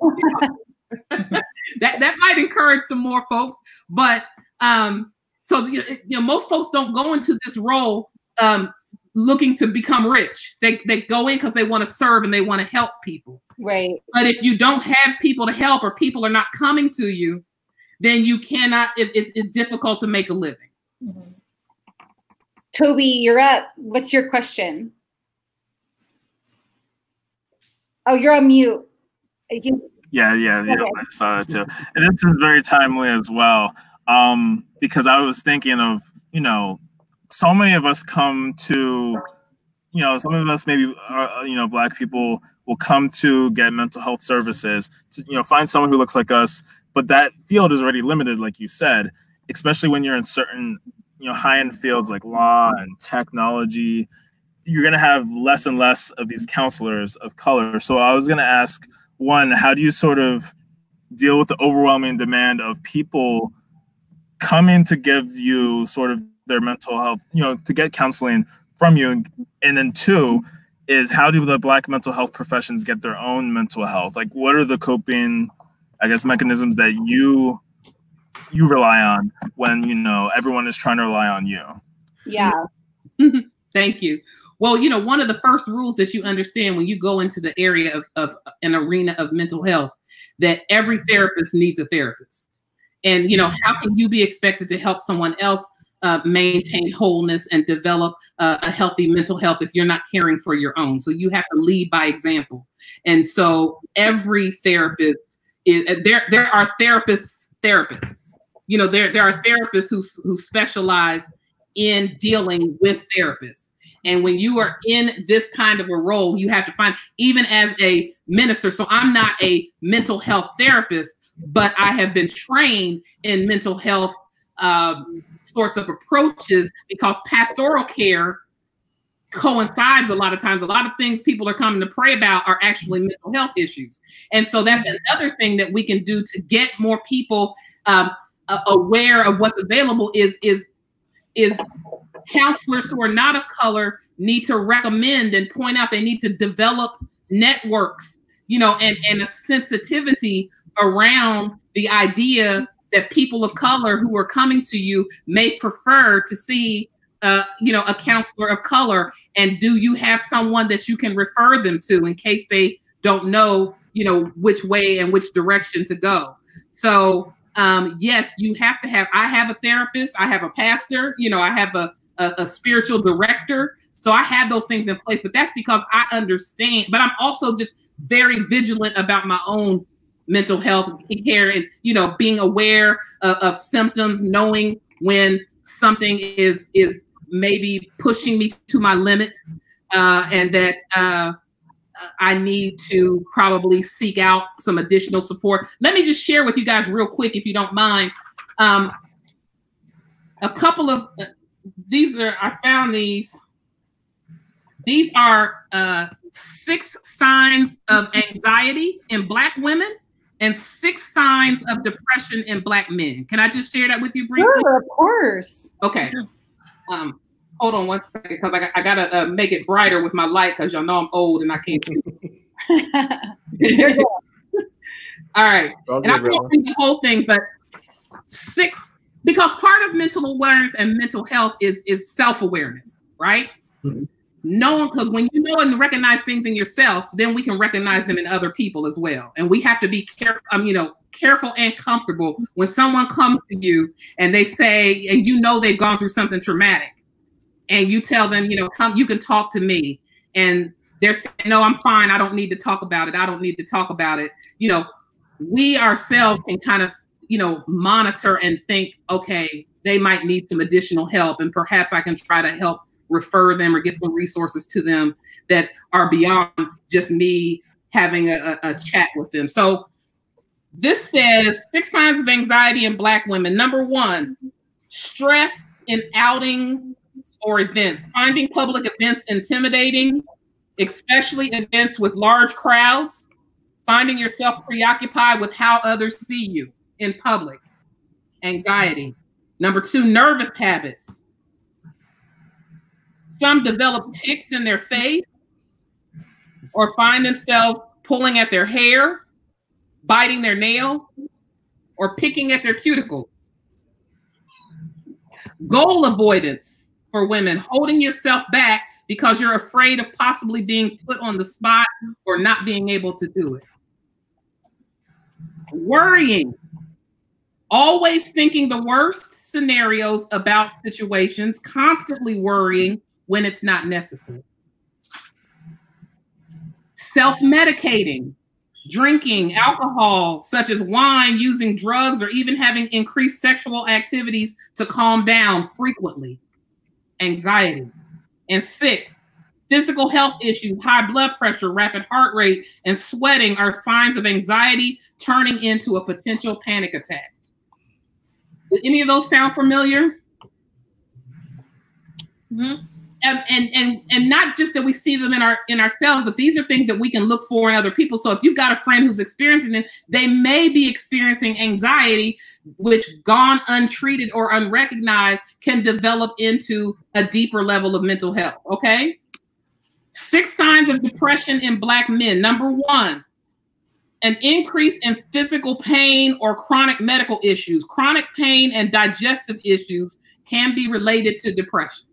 that might encourage some more folks. But so, you know, most folks don't go into this role looking to become rich. They go in because they want to serve and they want to help people. Right. But if you don't have people to help or people are not coming to you, then you cannot, it's difficult to make a living. Mm-hmm. Toby, you're up. What's your question? Oh, you're on mute. Yeah. Okay. I saw that too. And this is very timely as well, because I was thinking of, you know, so many of us come to, you know, some of us maybe, you know, Black people will come to get mental health services to, you know, find someone who looks like us. But that field is already limited, like you said, especially when you're in certain, you know, high-end fields like law and technology. You're going to have less and less of these counselors of color. So I was going to ask, one, how do you sort of deal with the overwhelming demand of people coming to give you sort of their mental health, you know, to get counseling from you? And then two is, how do the Black mental health professions get their own mental health? Like, what are the coping, I guess, mechanisms that you rely on when, you know, everyone is trying to rely on you? Yeah. Thank you. Well, you know, one of the first rules that you understand when you go into the area of an arena of mental health, that every therapist needs a therapist. And, you know, how can you be expected to help someone else maintain wholeness and develop a healthy mental health if you're not caring for your own? So you have to lead by example. And so every therapist is, there are therapists, you know, there are therapists who specialize in dealing with therapists. And when you are in this kind of a role, you have to find, even as a minister, so I'm not a mental health therapist, but I have been trained in mental health sorts of approaches, because pastoral care coincides a lot of times. A lot of things people are coming to pray about are actually mental health issues. And so that's another thing that we can do to get more people aware of what's available is counselors who are not of color need to recommend and point out. They need to develop networks, you know, and a sensitivity around the idea that people of color who are coming to you may prefer to see, you know, a counselor of color. And do you have someone that you can refer them to in case they don't know, you know, which way and which direction to go? So, yes, you have to have, I have a therapist, I have a pastor, you know, I have a spiritual director. So I have those things in place, but that's because I understand, but I'm also just very vigilant about my own mental health care and, you know, being aware of symptoms, knowing when something is maybe pushing me to my limit, and that, I need to probably seek out some additional support. Let me just share with you guys real quick, if you don't mind. A couple of these are 6 signs of anxiety in Black women and 6 signs of depression in Black men. Can I just share that with you briefly? Sure, of course. Okay. Hold on one second, because I gotta make it brighter with my light, because y'all know I'm old and I can't see. All right. And I can't read the whole thing, but 6, because part of mental awareness and mental health is self-awareness, right? Mm-hmm. Knowing, because when you know and recognize things in yourself, then we can recognize them in other people as well. And we have to be careful, you know, careful and comfortable when someone comes to you and they say, and you know they've gone through something traumatic. And you tell them, you know, come, you can talk to me. And they're saying, no, I'm fine. I don't need to talk about it. I don't need to talk about it. You know, we ourselves can kind of, you know, monitor and think, okay, they might need some additional help. And perhaps I can try to help refer them or get some resources to them that are beyond just me having a chat with them. So this says 6 signs of anxiety in Black women. Number 1, stress in outing or events, finding public events intimidating, especially events with large crowds, finding yourself preoccupied with how others see you in public, anxiety. Number 2, nervous habits. Some develop tics in their face or find themselves pulling at their hair, biting their nails, or picking at their cuticles. Goal avoidance for women, holding yourself back because you're afraid of possibly being put on the spot or not being able to do it. Worrying, always thinking the worst scenarios about situations, constantly worrying when it's not necessary. Self-medicating, drinking alcohol such as wine, using drugs, or even having increased sexual activities to calm down frequently, anxiety. And 6, physical health issues, high blood pressure, rapid heart rate, and sweating are signs of anxiety turning into a potential panic attack. Do any of those sound familiar? Mm-hmm. And not just that we see them in ourselves, but these are things that we can look for in other people. So if you've got a friend who's experiencing it, they may be experiencing anxiety, which gone untreated or unrecognized can develop into a deeper level of mental health, okay? 6 signs of depression in Black men. Number 1, an increase in physical pain or chronic medical issues. Chronic pain and digestive issues can be related to depression.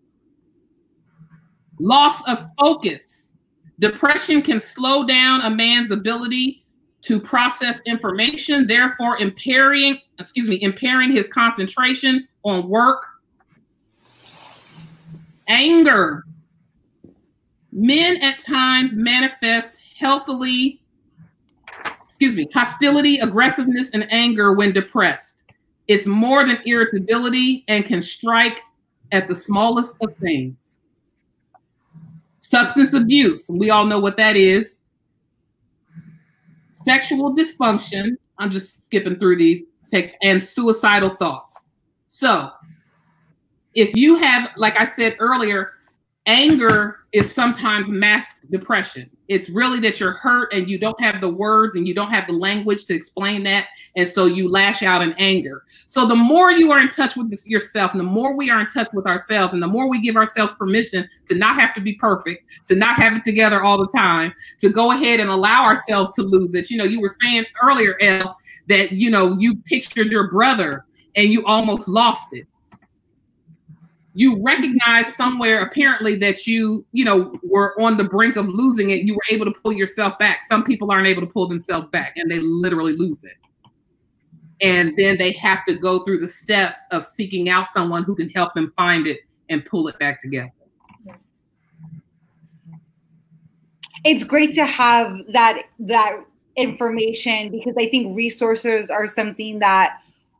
Loss of focus. Depression can slow down a man's ability to process information, therefore impairing his concentration on work. Anger. Men at times manifest hostility, aggressiveness, and anger when depressed. It's more than irritability and can strike at the smallest of things. Substance abuse, we all know what that is. Sexual dysfunction, I'm just skipping through these texts, and suicidal thoughts. So if you have, like I said earlier, anger is sometimes masked depression. It's really that you're hurt and you don't have the words and you don't have the language to explain that. And so you lash out in anger. So the more you are in touch with yourself, and the more we are in touch with ourselves, and the more we give ourselves permission to not have to be perfect, to not have it together all the time, to go ahead and allow ourselves to lose it. You know, you were saying earlier, Elle, that, you know, you pictured your brother and you almost lost it. You recognize somewhere apparently that you were on the brink of losing it. You were able to pull yourself back. Some people aren't able to pull themselves back and they literally lose it. And then they have to go through the steps of seeking out someone who can help them find it and pull it back together. It's great to have that information, because I think resources are something that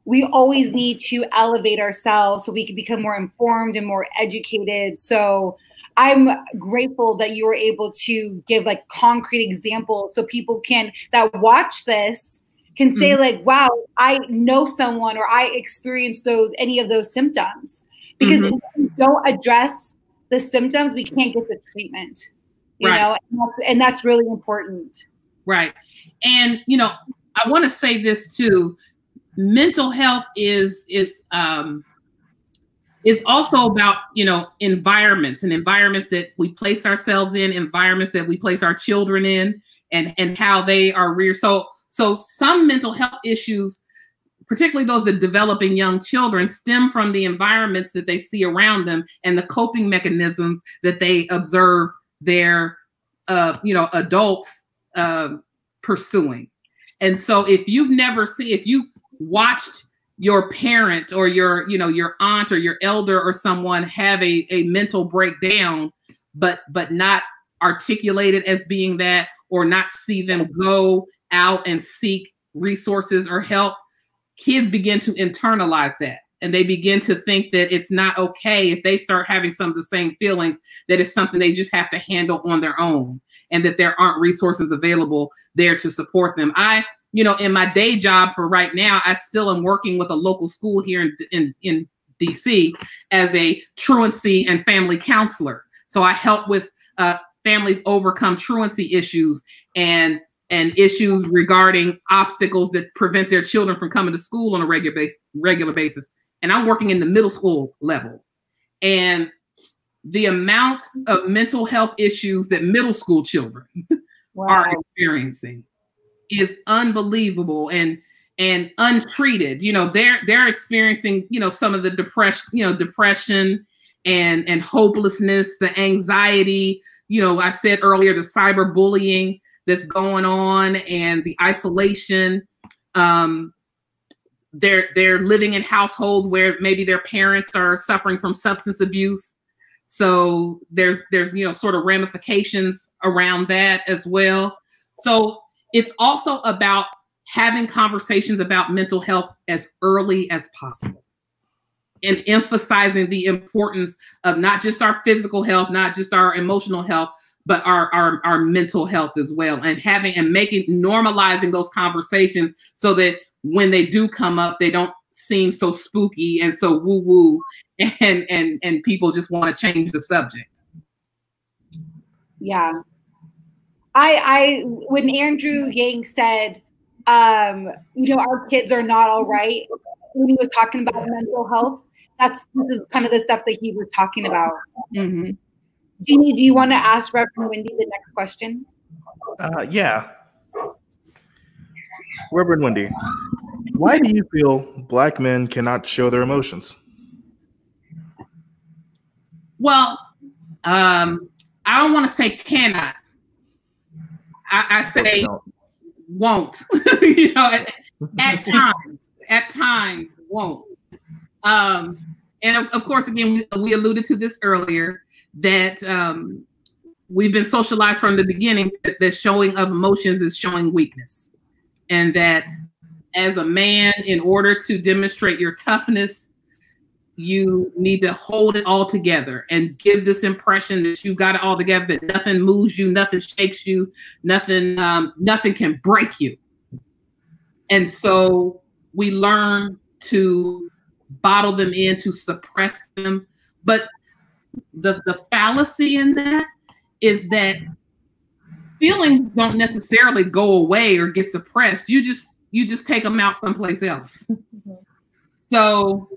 we always need to elevate ourselves so we can become more informed and more educated. So I'm grateful that you were able to give like concrete examples so people that watch this can say, mm-hmm, like, wow, I know someone, or I experienced any of those symptoms. Because mm-hmm, if we don't address the symptoms, we can't get the treatment, you know, and that's really important. Right. And, you know, I want to say this too. Mental health is also about, you know, environments, and environments that we place ourselves in, environments that we place our children in, and how they are reared. So some mental health issues, particularly those that develop in young children, stem from the environments that they see around them and the coping mechanisms that they observe their adults pursuing. And so if you've never seen, if you've watched your parent or your aunt or your elder or someone have a mental breakdown, but not articulated as being that, or not see them go out and seek resources or help, kids begin to internalize that. And they begin to think that it's not okay if they start having some of the same feelings, that it's something they just have to handle on their own, and that there aren't resources available there to support them. I in my day job for right now, I still am working with a local school here in DC as a truancy and family counselor. So I help with families overcome truancy issues and and issues regarding obstacles that prevent their children from coming to school on a regular basis. And I'm working in the middle school level. And the amount of mental health issues that middle school children wow. are experiencing is unbelievable and untreated. You know, they're experiencing, you know, some of the depression and hopelessness, the anxiety, you know, I said earlier, the cyberbullying that's going on and the isolation. They're living in households where maybe their parents are suffering from substance abuse. So there's, you know, sort of ramifications around that as well. So it's also about having conversations about mental health as early as possible and emphasizing the importance of not just our physical health, not just our emotional health, but our mental health as well, and having and making normalizing those conversations so that when they do come up, they don't seem so spooky and so woo-woo and people just want to change the subject. Yeah. I when Andrew Yang said, you know, our kids are not all right, when he was talking about mental health, this is kind of the stuff that he was talking about. Mm-hmm. Jeannie, do you want to ask Reverend Wendy the next question? Yeah. Reverend Wendy, why do you feel Black men cannot show their emotions? Well, I don't want to say cannot. I say won't. You know, at times won't. And of course, again, we alluded to this earlier, that we've been socialized from the beginning that showing of emotions is showing weakness, and that as a man, in order to demonstrate your toughness, you need to hold it all together and give this impression that you got it all together, that nothing moves you, nothing shakes you, nothing can break you. And so we learn to bottle them in, to suppress them. But the fallacy in that is that feelings don't necessarily go away or get suppressed. You just take them out someplace else. So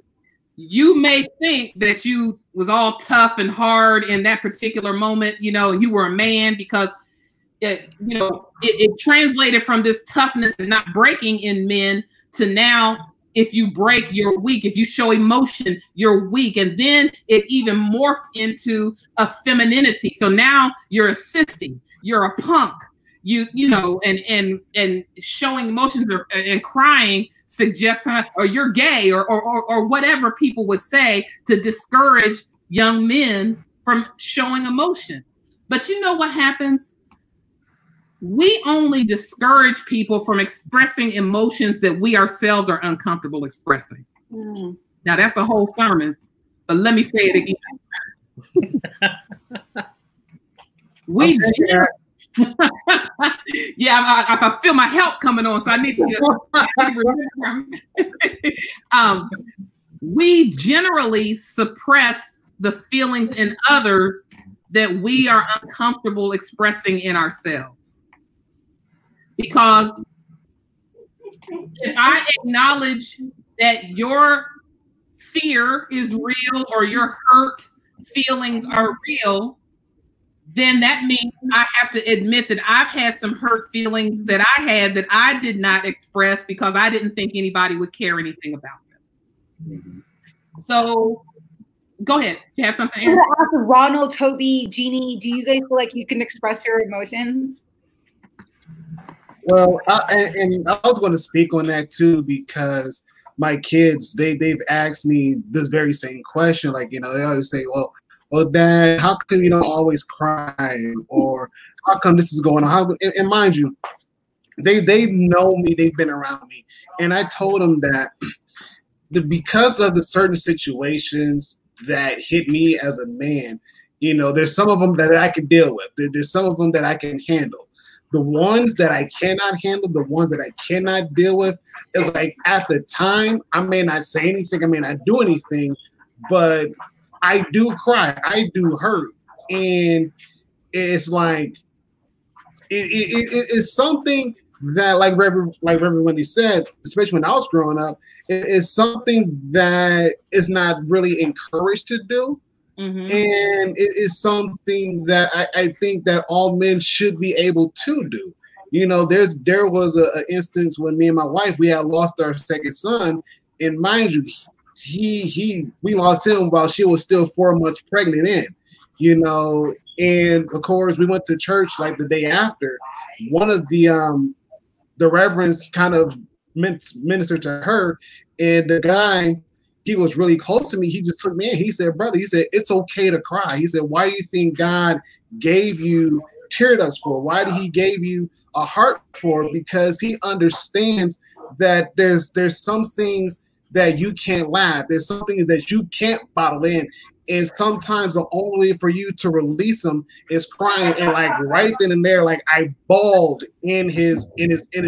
you may think that you was all tough and hard in that particular moment, you know, you were a man, because it, you know, it translated from this toughness and not breaking in men to now, if you break, you're weak. If you show emotion, you're weak. And then it even morphed into a femininity. So now you're a sissy, you're a punk, you know, and showing emotions or, and crying suggests something, or you're gay, or whatever people would say to discourage young men from showing emotion. But you know what happens? We only discourage people from expressing emotions that we ourselves are uncomfortable expressing. Mm. Now that's a whole sermon, but let me say it again. Yeah, I feel my help coming on, so I need to. We generally suppress the feelings in others that we are uncomfortable expressing in ourselves. Because if I acknowledge that your fear is real or your hurt feelings are real, then that means I have to admit that I've had some hurt feelings that I had that I did not express because I didn't think anybody would care anything about them. Mm-hmm. So go ahead. Do you have something? I'm gonna ask Ronald, Toby, Jeannie, do you guys feel like you can express your emotions? Well, I was going to speak on that too, because my kids, they've asked me this very same question. Like, you know, they always say, well, Dad, how come you don't always cry? Or how come this is going on? And mind you, they know me. They've been around me. And I told them that because of the certain situations that hit me as a man, you know, there's some of them that I can deal with. There's some of them that I can handle. The ones that I cannot handle, the ones that I cannot deal with, is like at the time, I may not say anything. I may not do anything, but I do cry. I do hurt. And it's like, It's something that, like Reverend Wendy said, especially when I was growing up, it's something that is not really encouraged to do. Mm-hmm. And it is something that I think that all men should be able to do. You know, there was an instance when me and my wife, we had lost our second son, and mind you, we lost him while she was still 4 months pregnant in, you know, and of course we went to church like the day after. One of the reverends kind of ministered to her, and the guy, he was really close to me. He just took me in. He said, brother, he said, it's okay to cry. He said, why do you think God gave you tear ducts for? Why did he gave you a heart for? Because he understands that there's some things that you can't laugh. There's some things that you can't bottle in. And sometimes the only way for you to release them is crying. And like right then and there, like I bawled in his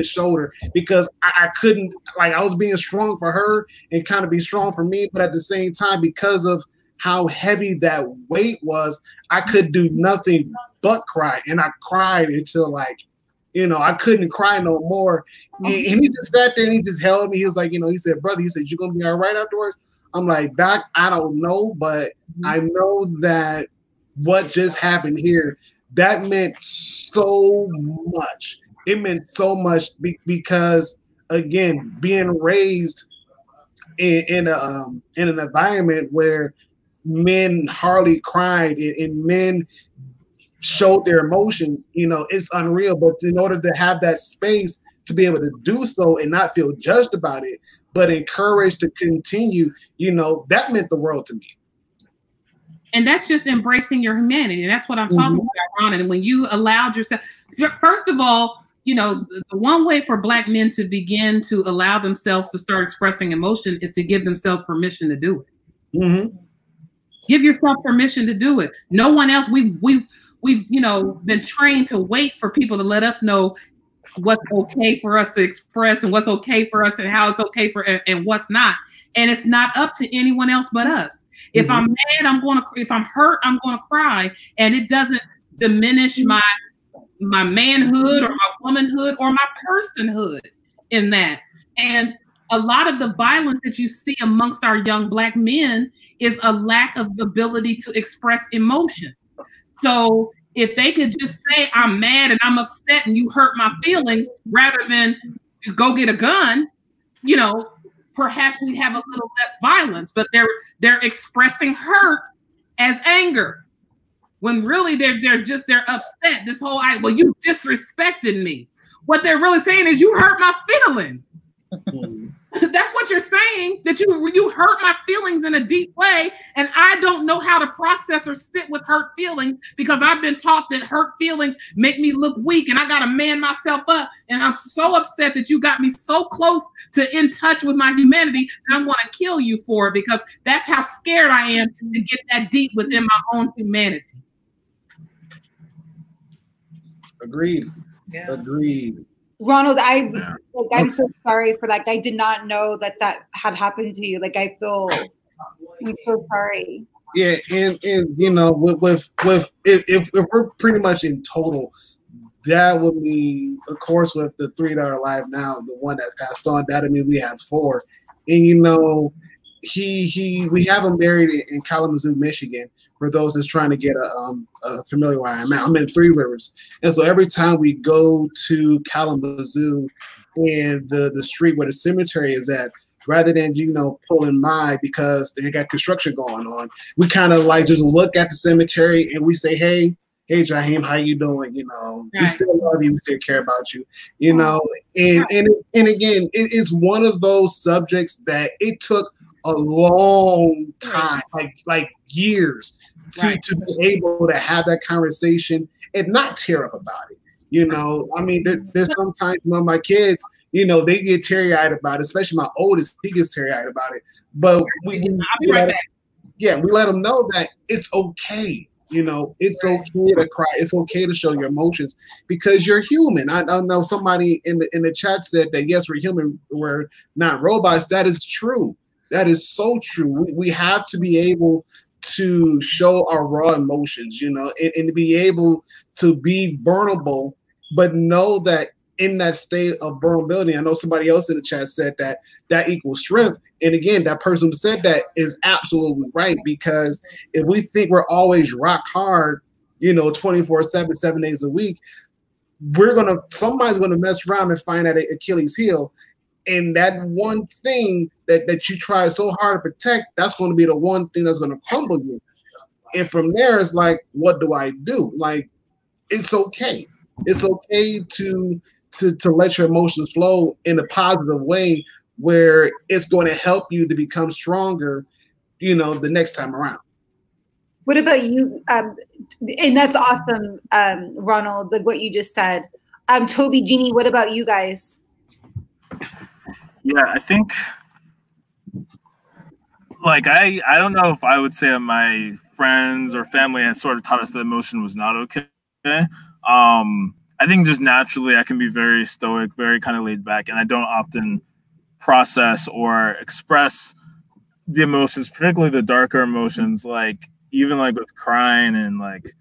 shoulder because I couldn't, like I was being strong for her and kind of be strong for me. But at the same time, because of how heavy that weight was, I could do nothing but cry. And I cried until like, you know, I couldn't cry no more. And he just sat there and he just held me. He was like, you know, he said, brother, he said, you're going to be all right afterwards? I'm like, Doc, I don't know, but I know that what just happened here, that meant so much. It meant so much because, again, being raised in an environment where men hardly cried and men showed their emotions, you know, it's unreal. But in order to have that space to be able to do so and not feel judged about it, but encouraged to continue, you know, that meant the world to me. And that's just embracing your humanity. And that's what I'm talking about, Ron. And when you allowed yourself, first of all, you know, the one way for Black men to begin to allow themselves to start expressing emotion is to give themselves permission to do it. Mm-hmm. Give yourself permission to do it. No one else, we've, you know, been trained to wait for people to let us know what's okay for us to express and what's okay for us and how it's okay for and what's not. And it's not up to anyone else but us. If I'm mad, I'm going to, if I'm hurt, I'm going to cry. And it doesn't diminish my manhood or my womanhood or my personhood in that. And a lot of the violence that you see amongst our young Black men is a lack of ability to express emotion. So if they could just say, I'm mad and I'm upset and you hurt my feelings, rather than to go get a gun, you know, perhaps we'd have a little less violence. But they're expressing hurt as anger when really they're upset. This whole, well, you disrespected me. What they're really saying is you hurt my feelings. That's what you're saying, that you hurt my feelings in a deep way, and I don't know how to process or sit with hurt feelings because I've been taught that hurt feelings make me look weak and I gotta man myself up, and I'm so upset that you got me so close to in touch with my humanity that I'm gonna kill you for it because that's how scared I am to get that deep within my own humanity. Agreed. Yeah. Agreed. Ronald, I'm so sorry for that. I did not know that had happened to you. Like, I'm so sorry. Yeah, and you know, with if we're pretty much in total, that would mean, of course, with the three that are alive now, the one that passed on, that would mean we have four. And you know, we have him buried in Kalamazoo, Michigan. For those that's trying to get a familiar where I'm in Three Rivers, and so every time we go to Kalamazoo and the street where the cemetery is at, rather than, you know, pulling my, because they got construction going on, we kind of like just look at the cemetery and we say, hey Jaheim, how you doing? You know, we still love you, we still care about you, you know. And again, it is one of those subjects that it took a long time, like years, to be able to have that conversation and not tear up about it. You know, I mean, there's sometimes, you know, my kids, you know, they get teary-eyed about it, especially my oldest, he gets teary-eyed about it. But we let them know that it's okay. You know, it's okay to cry. It's okay to show your emotions because you're human. I know somebody in the chat said that, yes, we're human, we're not robots. That is true. That is so true. We have to be able to show our raw emotions, you know, and to be able to be vulnerable but know that in that state of vulnerability, I know somebody else in the chat said that that equals strength. And again, that person who said that is absolutely right, because if we think we're always rock hard, 24/7, 7 days a week, somebody's gonna mess around and find that Achilles heel. And that one thing that you try so hard to protect, that's gonna be the one thing that's gonna crumble you. And from there, it's like, what do I do? Like, it's okay. It's okay to let your emotions flow in a positive way where it's going to help you to become stronger, the next time around. What about you? And that's awesome, Ronald, like what you just said. Toby, Jeannie, what about you guys? Yeah, I think, like, I don't know if I would say that my friends or family has sort of taught us that emotion was not okay. I think just naturally I can be very stoic, very kind of laid back, and I don't often process or express the emotions, particularly the darker emotions, like even like with crying and like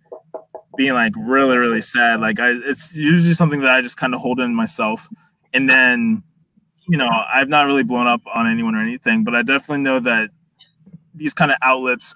being like really, really sad. Like it's usually something that I just kind of hold in myself. And then, I've not really blown up on anyone or anything, but I definitely know that these kind of outlets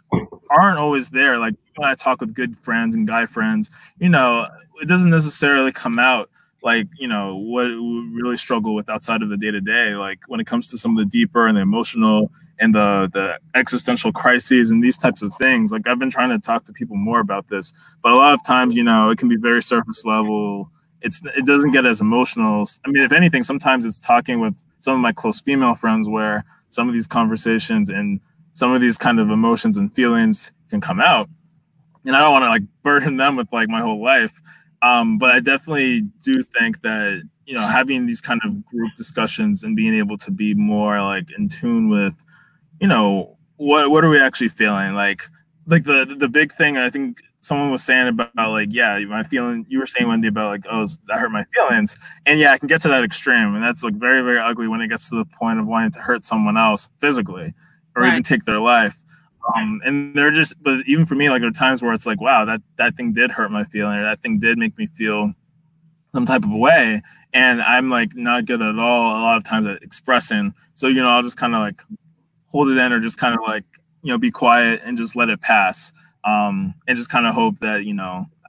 aren't always there. Like when I talk with good friends and guy friends, it doesn't necessarily come out like, what we really struggle with outside of the day-to-day. Like when it comes to some of the deeper and the emotional and the existential crises and these types of things, like I've been trying to talk to people more about this, but a lot of times, it can be very surface level. It doesn't get as emotional. I mean, if anything, sometimes it's talking with some of my close female friends where some of these conversations and some of these kind of emotions and feelings can come out. And I don't want to like burden them with like my whole life. But I definitely do think that, having these kind of group discussions and being able to be more like in tune with, what are we actually feeling? Like the big thing I think someone was saying about like, yeah, my feeling, you were saying one day about like, oh, that hurt my feelings. And yeah, I can get to that extreme. And that's like very, very ugly when it gets to the point of wanting to hurt someone else physically or right. Even take their life. And they're just, but even for me, like there are times where it's like, wow, that thing did hurt my feeling, or that thing did make me feel some type of way. And I'm like, not good at all. A lot of times at expressing. So, I'll just kind of like hold it in or just kind of like, be quiet and just let it pass. And just kind of hope that,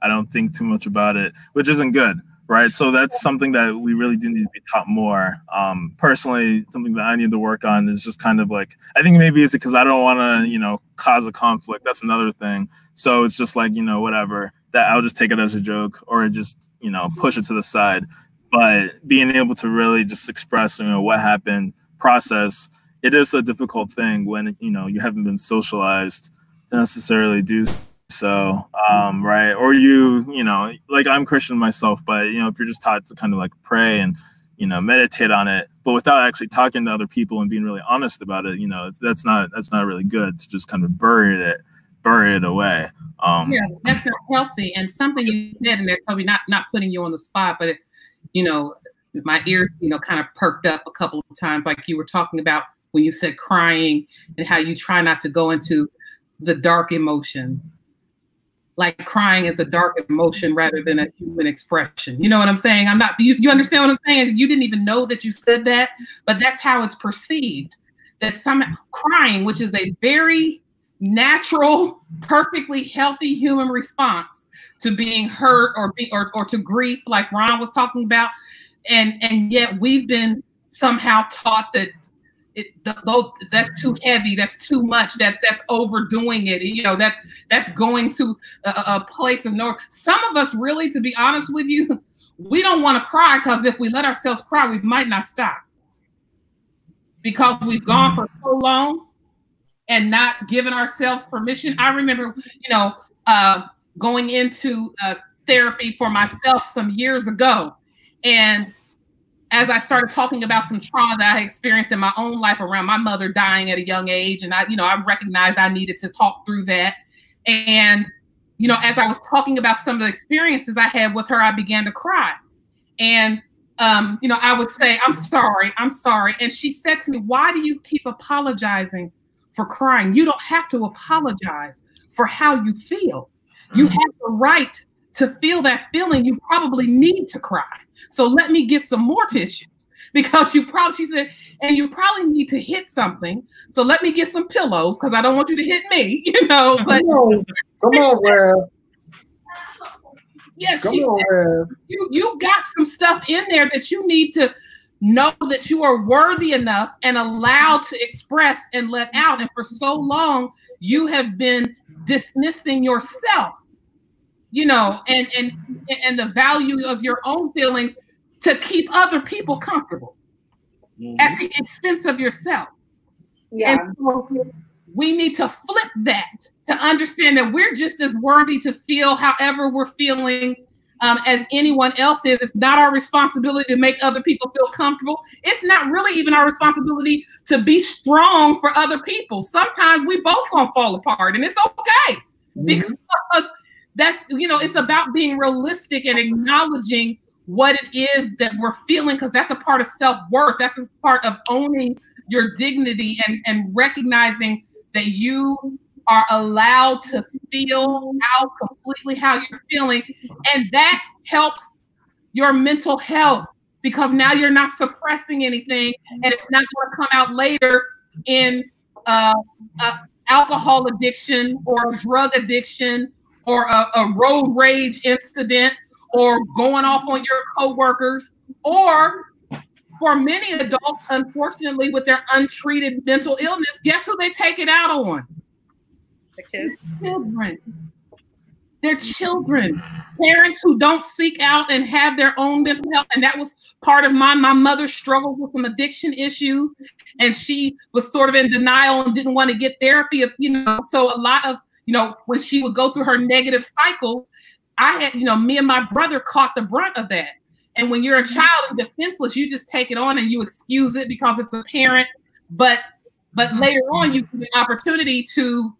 I don't think too much about it, which isn't good. Right. So that's something that we really do need to be taught more. Personally, something that I need to work on is just kind of like, I think maybe it's because I don't want to, cause a conflict. That's another thing. So it's just like, whatever, that I'll just take it as a joke or just, push it to the side. But being able to really just express, what happened, process, it is a difficult thing when, you haven't been socialized to necessarily do so. Right. Or like I'm Christian myself, but if you're just taught to kind of like pray and, meditate on it, but without actually talking to other people and being really honest about it, that's not really good to just kind of bury it away. Yeah, that's not healthy. And something you said, and they're probably not putting you on the spot, but, my ears, kind of perked up a couple of times, like you were talking about when you said crying and how you try not to go into the dark emotions. Like crying is a dark emotion rather than a human expression. You know what I'm saying? I'm not, you understand what I'm saying? You didn't even know that you said that, but that's how it's perceived. That some crying, which is a very natural, perfectly healthy human response to being hurt or to grief, like Ron was talking about. And yet we've been somehow taught that that's too heavy, that's too much, that's overdoing it, that's going to a place of no. Some of us really, to be honest with you, we don't want to cry because if we let ourselves cry, we might not stop because we've gone for so long and not given ourselves permission. I remember, going into therapy for myself some years ago, and as I started talking about some trauma that I experienced in my own life around my mother dying at a young age, and I recognized I needed to talk through that. And, as I was talking about some of the experiences I had with her, I began to cry. And, I would say, I'm sorry, I'm sorry. And she said to me, why do you keep apologizing for crying? You don't have to apologize for how you feel. You have the right to feel that feeling, you probably need to cry. So let me get some more tissues, because you probably, she said, and you probably need to hit something. So let me get some pillows, because I don't want you to hit me, you know. But come on, yes, she said, you got some stuff in there that you need to know that you are worthy enough and allowed to express and let out. And for so long, you have been dismissing yourself, you know, and the value of your own feelings to keep other people comfortable at the expense of yourself. Yeah. And so we need to flip that to understand that we're just as worthy to feel however we're feeling as anyone else is. It's not our responsibility to make other people feel comfortable. It's not really even our responsibility to be strong for other people. Sometimes we both gonna fall apart, and it's okay, because that's, you know, it's about being realistic and acknowledging what it is that we're feeling, because that's a part of self-worth. That's a part of owning your dignity and recognizing that you are allowed to feel out completely how you're feeling. And that helps your mental health, because now you're not suppressing anything, and it's not going to come out later in alcohol addiction or drug addiction or a road rage incident or going off on your coworkers, or for many adults, unfortunately, with their untreated mental illness, guess who they take it out on? The kids. Their children, parents who don't seek out and have their own mental health. And that was part of my mother struggled with some addiction issues, and she was sort of in denial and didn't want to get therapy, you know. So a lot of, you know, when she would go through her negative cycles, I had, you know, me and my brother caught the brunt of that. And when you're a child and defenseless, you just take it on and you excuse it because it's a parent. But later on, you get an opportunity to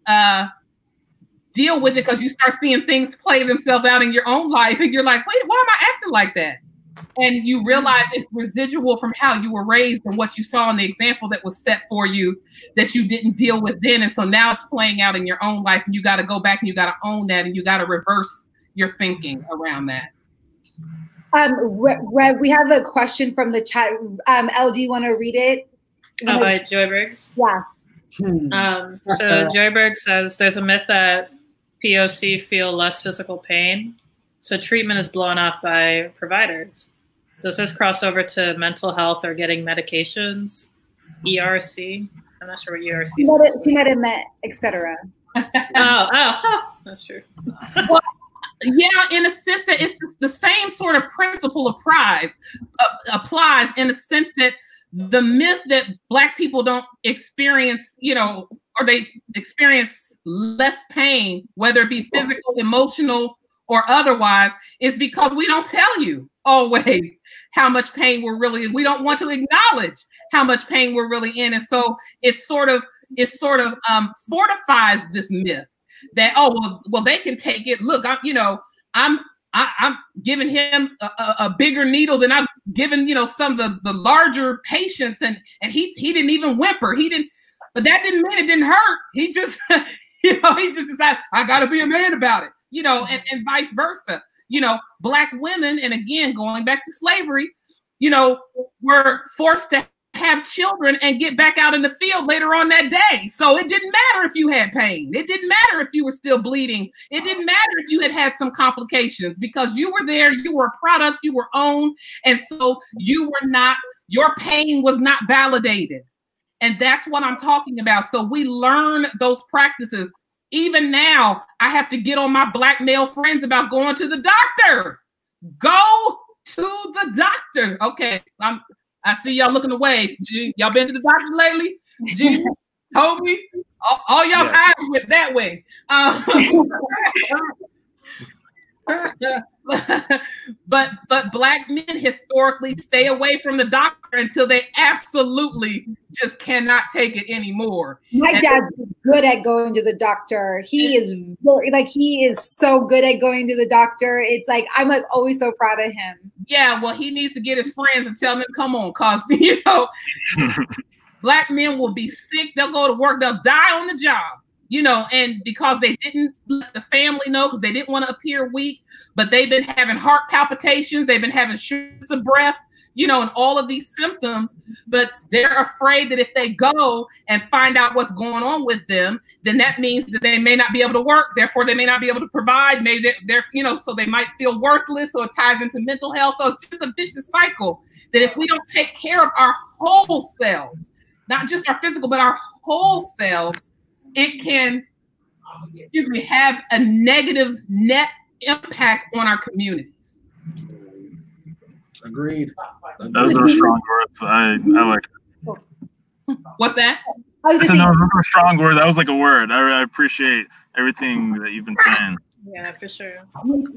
deal with it, because you start seeing things play themselves out in your own life. And you're like, wait, why am I acting like that? And you realize it's residual from how you were raised and what you saw in the example that was set for you that you didn't deal with then. And so now it's playing out in your own life, and you got to go back and you got to own that, and you got to reverse your thinking around that. Rev, we have a question from the chat. Elle, do you want to read it? Oh, by Joy Briggs? Yeah. So Joy Briggs says, there's a myth that POC feel less physical pain, so treatment is blown off by providers. Does this cross over to mental health or getting medications? ERC? I'm not sure what ERC is. She might have met, etc. Oh, that's true. Well, yeah, in a sense that it's the same sort of principle applies in the sense that the myth that Black people don't experience, you know, or they experience less pain, whether it be physical, emotional, or otherwise, is because we don't tell you always how much pain we're really in. We don't want to acknowledge how much pain we're really in. And so it sort of fortifies this myth that, oh, well, they can take it. Look, I'm giving him a bigger needle than I've given, you know, some of the larger patients, and he didn't even whimper. But that didn't mean it didn't hurt. He just, you know, he just decided, I gotta be a man about it, you know, and vice versa. You know, Black women, and again, going back to slavery, you know, were forced to have children and get back out in the field later on that day. So it didn't matter if you had pain. It didn't matter if you were still bleeding. It didn't matter if you had some complications, because you were there, you were a product, you were owned. And so you were not, your pain was not validated. And that's what I'm talking about. So we learn those practices. Even now, I have to get on my Black male friends about going to the doctor. Go to the doctor. Okay, I see y'all looking away. Y'all been to the doctor lately? Genie, Toby, all y'all's eyes went that way. But Black men historically stay away from the doctor until they absolutely just cannot take it anymore. My dad's good at going to the doctor. He is so good at going to the doctor. It's like, I'm like always so proud of him. Yeah, well, he needs to get his friends and tell them, come on, cause, you know, Black men will be sick. They'll go to work. They'll die on the job. you know, and because they didn't let the family know because they didn't want to appear weak, but they've been having heart palpitations, they've been having shortness of breath, you know, and all of these symptoms, but they're afraid that if they go and find out what's going on with them, then that means that they may not be able to work, therefore they may not be able to provide, maybe they're, you know, so they might feel worthless, so it ties into mental health. So it's just a vicious cycle that if we don't take care of our whole selves, not just our physical, but our whole selves, it can, excuse me, have a negative net impact on our communities. Agreed. Those are strong words. I like it. What's that? Those are strong words. That was like a word. I appreciate everything that you've been saying. Yeah, for sure.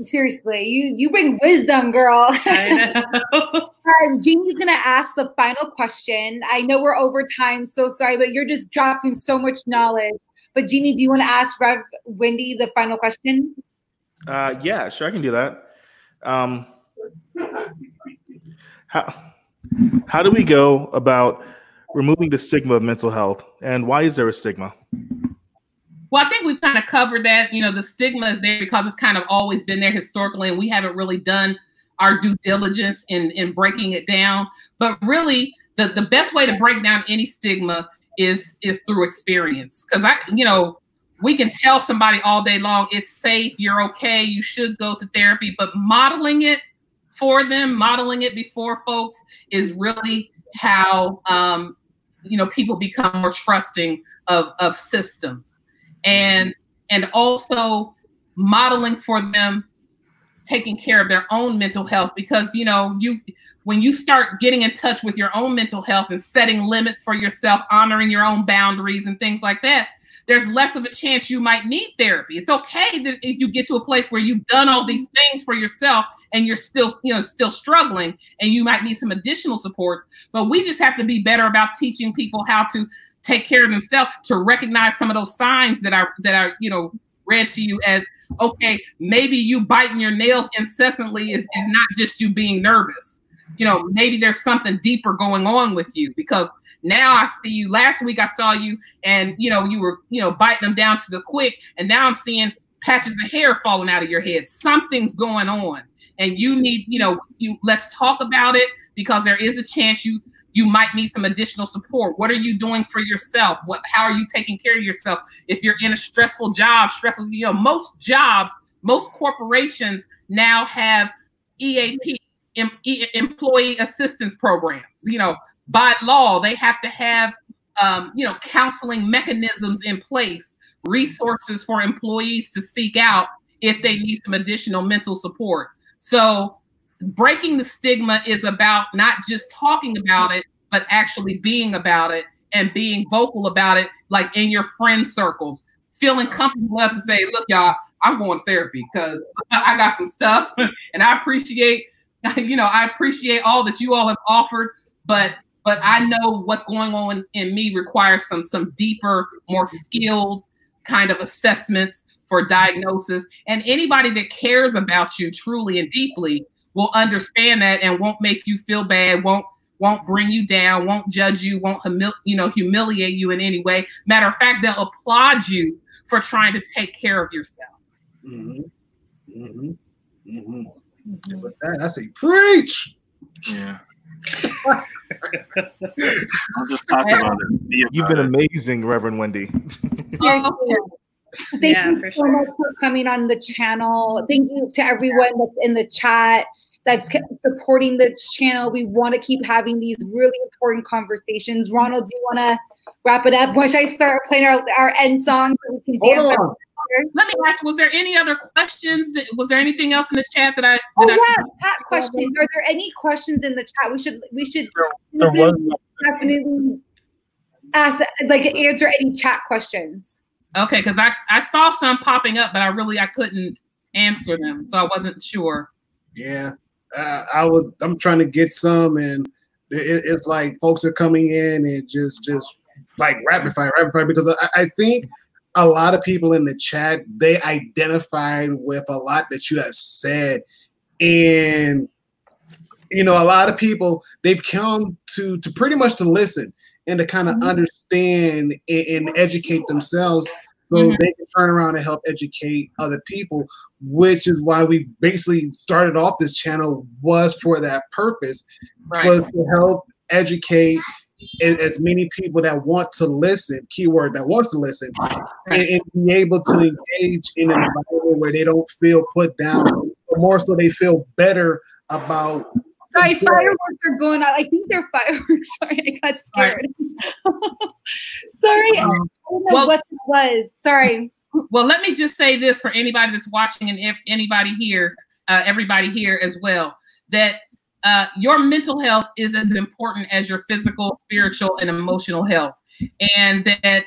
Seriously, you bring wisdom, girl. I know. Genie's going to ask the final question. I know we're over time, so sorry, but you're just dropping so much knowledge. But Genie, do you want to ask Rev Wendy the final question? Yeah, sure, I can do that. How do we go about removing the stigma of mental health, and why is there a stigma? Well, I think we've kind of covered that. You know, the stigma is there because it's kind of always been there historically, and we haven't really done our due diligence in breaking it down. But really, the best way to break down any stigma is through experience. Because you know, we can tell somebody all day long, it's safe, you're okay, you should go to therapy, but modeling it for them, modeling it before folks is really how you know, people become more trusting of systems. And also modeling for them taking care of their own mental health, because, you know, when you start getting in touch with your own mental health and setting limits for yourself, honoring your own boundaries and things like that, there's less of a chance you might need therapy. It's okay that if you get to a place where you've done all these things for yourself and you're still, you know, still struggling and you might need some additional supports, but we just have to be better about teaching people how to take care of themselves, to recognize some of those signs that are, you know, read to you as, okay, maybe you biting your nails incessantly is not just you being nervous. You know, maybe there's something deeper going on with you, because now I see you, last week I saw you and, you know, you were, you know, biting them down to the quick, and now I'm seeing patches of hair falling out of your head. Something's going on, and you need, you know, let's talk about it, because there is a chance you might need some additional support. What are you doing for yourself? How are you taking care of yourself? If you're in a stressful job, you know, most jobs, most corporations now have EAP, employee assistance programs. You know, by law, they have to have, you know, counseling mechanisms in place, resources for employees to seek out if they need some additional mental support. So, breaking the stigma is about not just talking about it, but actually being about it and being vocal about it, like in your friend circles, feeling comfortable enough to say, look, y'all, I'm going to therapy because I got some stuff, and I appreciate, you know, I appreciate all that you all have offered, but I know what's going on in me requires some deeper, more skilled kind of assessments for diagnosis. And anybody that cares about you truly and deeply will understand that and won't make you feel bad, won't bring you down, won't judge you, won't humiliate you in any way. Matter of fact, they'll applaud you for trying to take care of yourself. Mm-hmm. Mm-hmm. Mm-hmm. Mm-hmm. With that, I say, preach. Yeah. I'll just talk about it. You've been amazing, Reverend Wendy. Thank you so much for coming on the channel. Thank you to everyone that's in the chat that's supporting this channel. We want to keep having these really important conversations. Ronald, do you want to wrap it up? Why should I start playing our end song so we can dance? Let me ask, was there any other questions? Was there anything else in the chat that I questions. Are there any questions in the chat? We should definitely ask, like, answer any chat questions. Okay, because I saw some popping up, but I couldn't answer them, so I wasn't sure. Yeah, I'm trying to get some, and it's like folks are coming in and just like rapid fire, because I think a lot of people in the chat, they identified with a lot that you have said, and you know, a lot of people, they've come to pretty much to listen and to kind of understand and educate themselves so they can turn around and help educate other people, which is why we basically started off this channel was for that purpose, was to help educate as many people that want to listen, keyword that wants to listen, and be able to engage in an environment where they don't feel put down, but more so they feel better about. Sorry, fireworks are going out. I think they're fireworks. Sorry, I got scared. Sorry, I don't know what it was. Sorry. Well, let me just say this for anybody that's watching and anybody here, everybody here as well, that your mental health is as important as your physical, spiritual, and emotional health. And that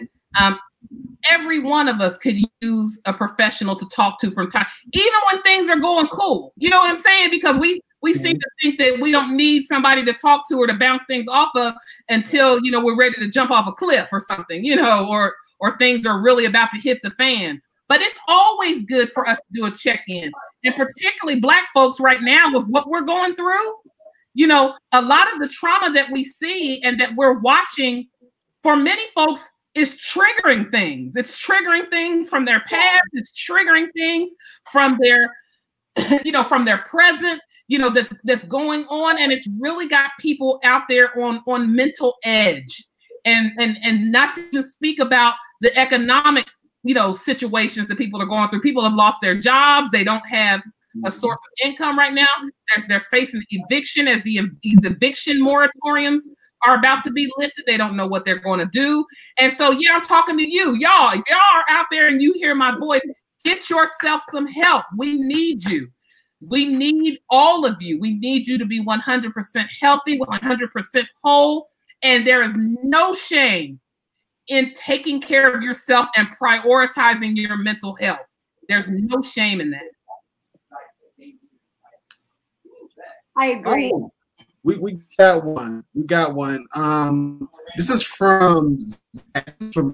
every one of us could use a professional to talk to from time, even when things are going cool. You know what I'm saying? Because we seem to think that we don't need somebody to talk to or to bounce things off of until, you know, we're ready to jump off a cliff or something, you know, or things are really about to hit the fan. But it's always good for us to do a check-in, and particularly Black folks right now with what we're going through. You know, a lot of the trauma that we see and that we're watching for many folks is triggering things. It's triggering things from their past. It's triggering things from their, you know, from their present, you know, that's going on. And it's really got people out there on mental edge, and not to even speak about the economic, you know, situations that people are going through. People have lost their jobs. They don't have a source of income right now. They're facing eviction as these eviction moratoriums are about to be lifted. They don't know what they're going to do. And so, yeah, I'm talking to you, y'all. If y'all are out there and you hear my voice, get yourself some help. We need you. We need all of you. We need you to be 100% healthy, 100% whole. And there is no shame in taking care of yourself and prioritizing your mental health. There's no shame in that. I agree. Oh, we got one. We got one. This is from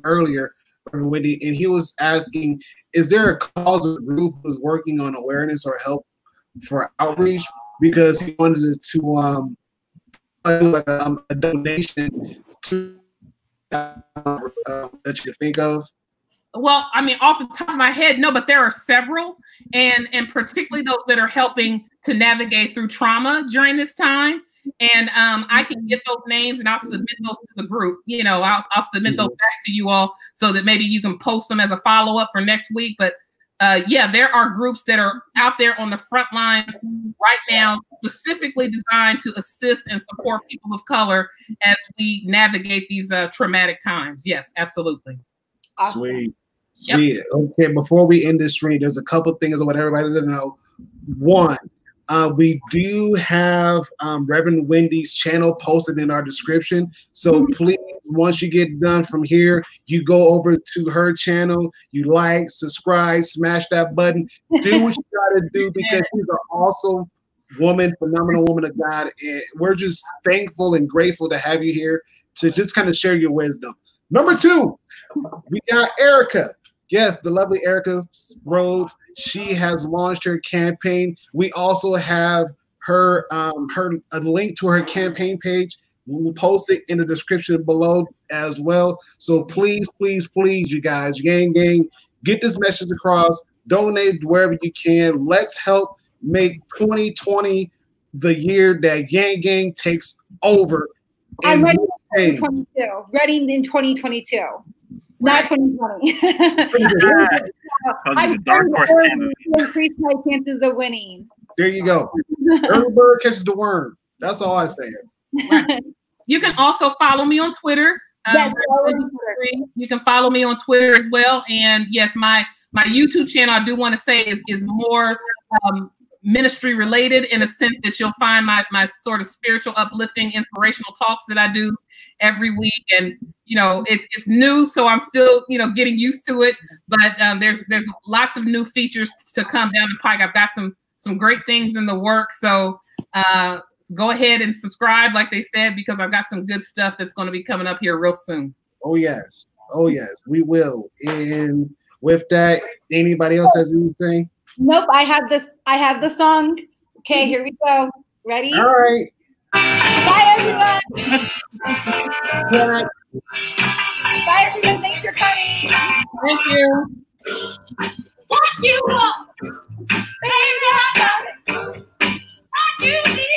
earlier, from Wendy, and he was asking, is there a cause or group who's working on awareness or help for outreach? Because he wanted to do a donation to that you could think of. Well, I mean, off the top of my head, no, but there are several, and particularly those that are helping to navigate through trauma during this time. And I can get those names and I'll submit those to the group. You know, I'll submit those back to you all so that maybe you can post them as a follow-up for next week. But yeah, there are groups that are out there on the front lines right now, specifically designed to assist and support people of color as we navigate these traumatic times. Yes, absolutely. Awesome. Sweet. Sweet. Yep. Okay, before we end this stream, there's a couple things I want everybody to know. One, we do have Reverend Wendy's channel posted in our description. So please, once you get done from here, you go over to her channel, you like, subscribe, smash that button, do what you gotta do, because she's an awesome woman, phenomenal woman of God. And we're just thankful and grateful to have you here to just kind of share your wisdom. Number two, we got Erica. Yes, the lovely Erica Rhodes. She has launched her campaign. We also have her a link to her campaign page. We will post it in the description below as well. So please, please, please, you guys, gang, gang, get this message across. Donate wherever you can. Let's help make 2020 the year that Yang Gang takes over. I'm ready in 2022. Ready in 2022. Not 2020. I'm going to increase my chances of winning. There you go. Every bird catches the worm. That's all I say. Right. You can also follow me on Twitter. Yes, you can follow me on Twitter as well. And yes, my YouTube channel, I do want to say, is more ministry related, in a sense that you'll find my sort of spiritual, uplifting, inspirational talks that I do every week. And you know, it's new, so I'm still, you know, getting used to it. But there's lots of new features to come down the pike. I've got some great things in the work. So go ahead and subscribe, like they said, because I've got some good stuff that's going to be coming up here real soon. Oh yes, oh yes, we will. And with that, anybody else has anything? Nope, I have this. I have the song. Okay, here we go. Ready? All right. Bye, everyone. Bye, everyone. Thanks for coming. Thank you. What you want, baby, I got it. I do need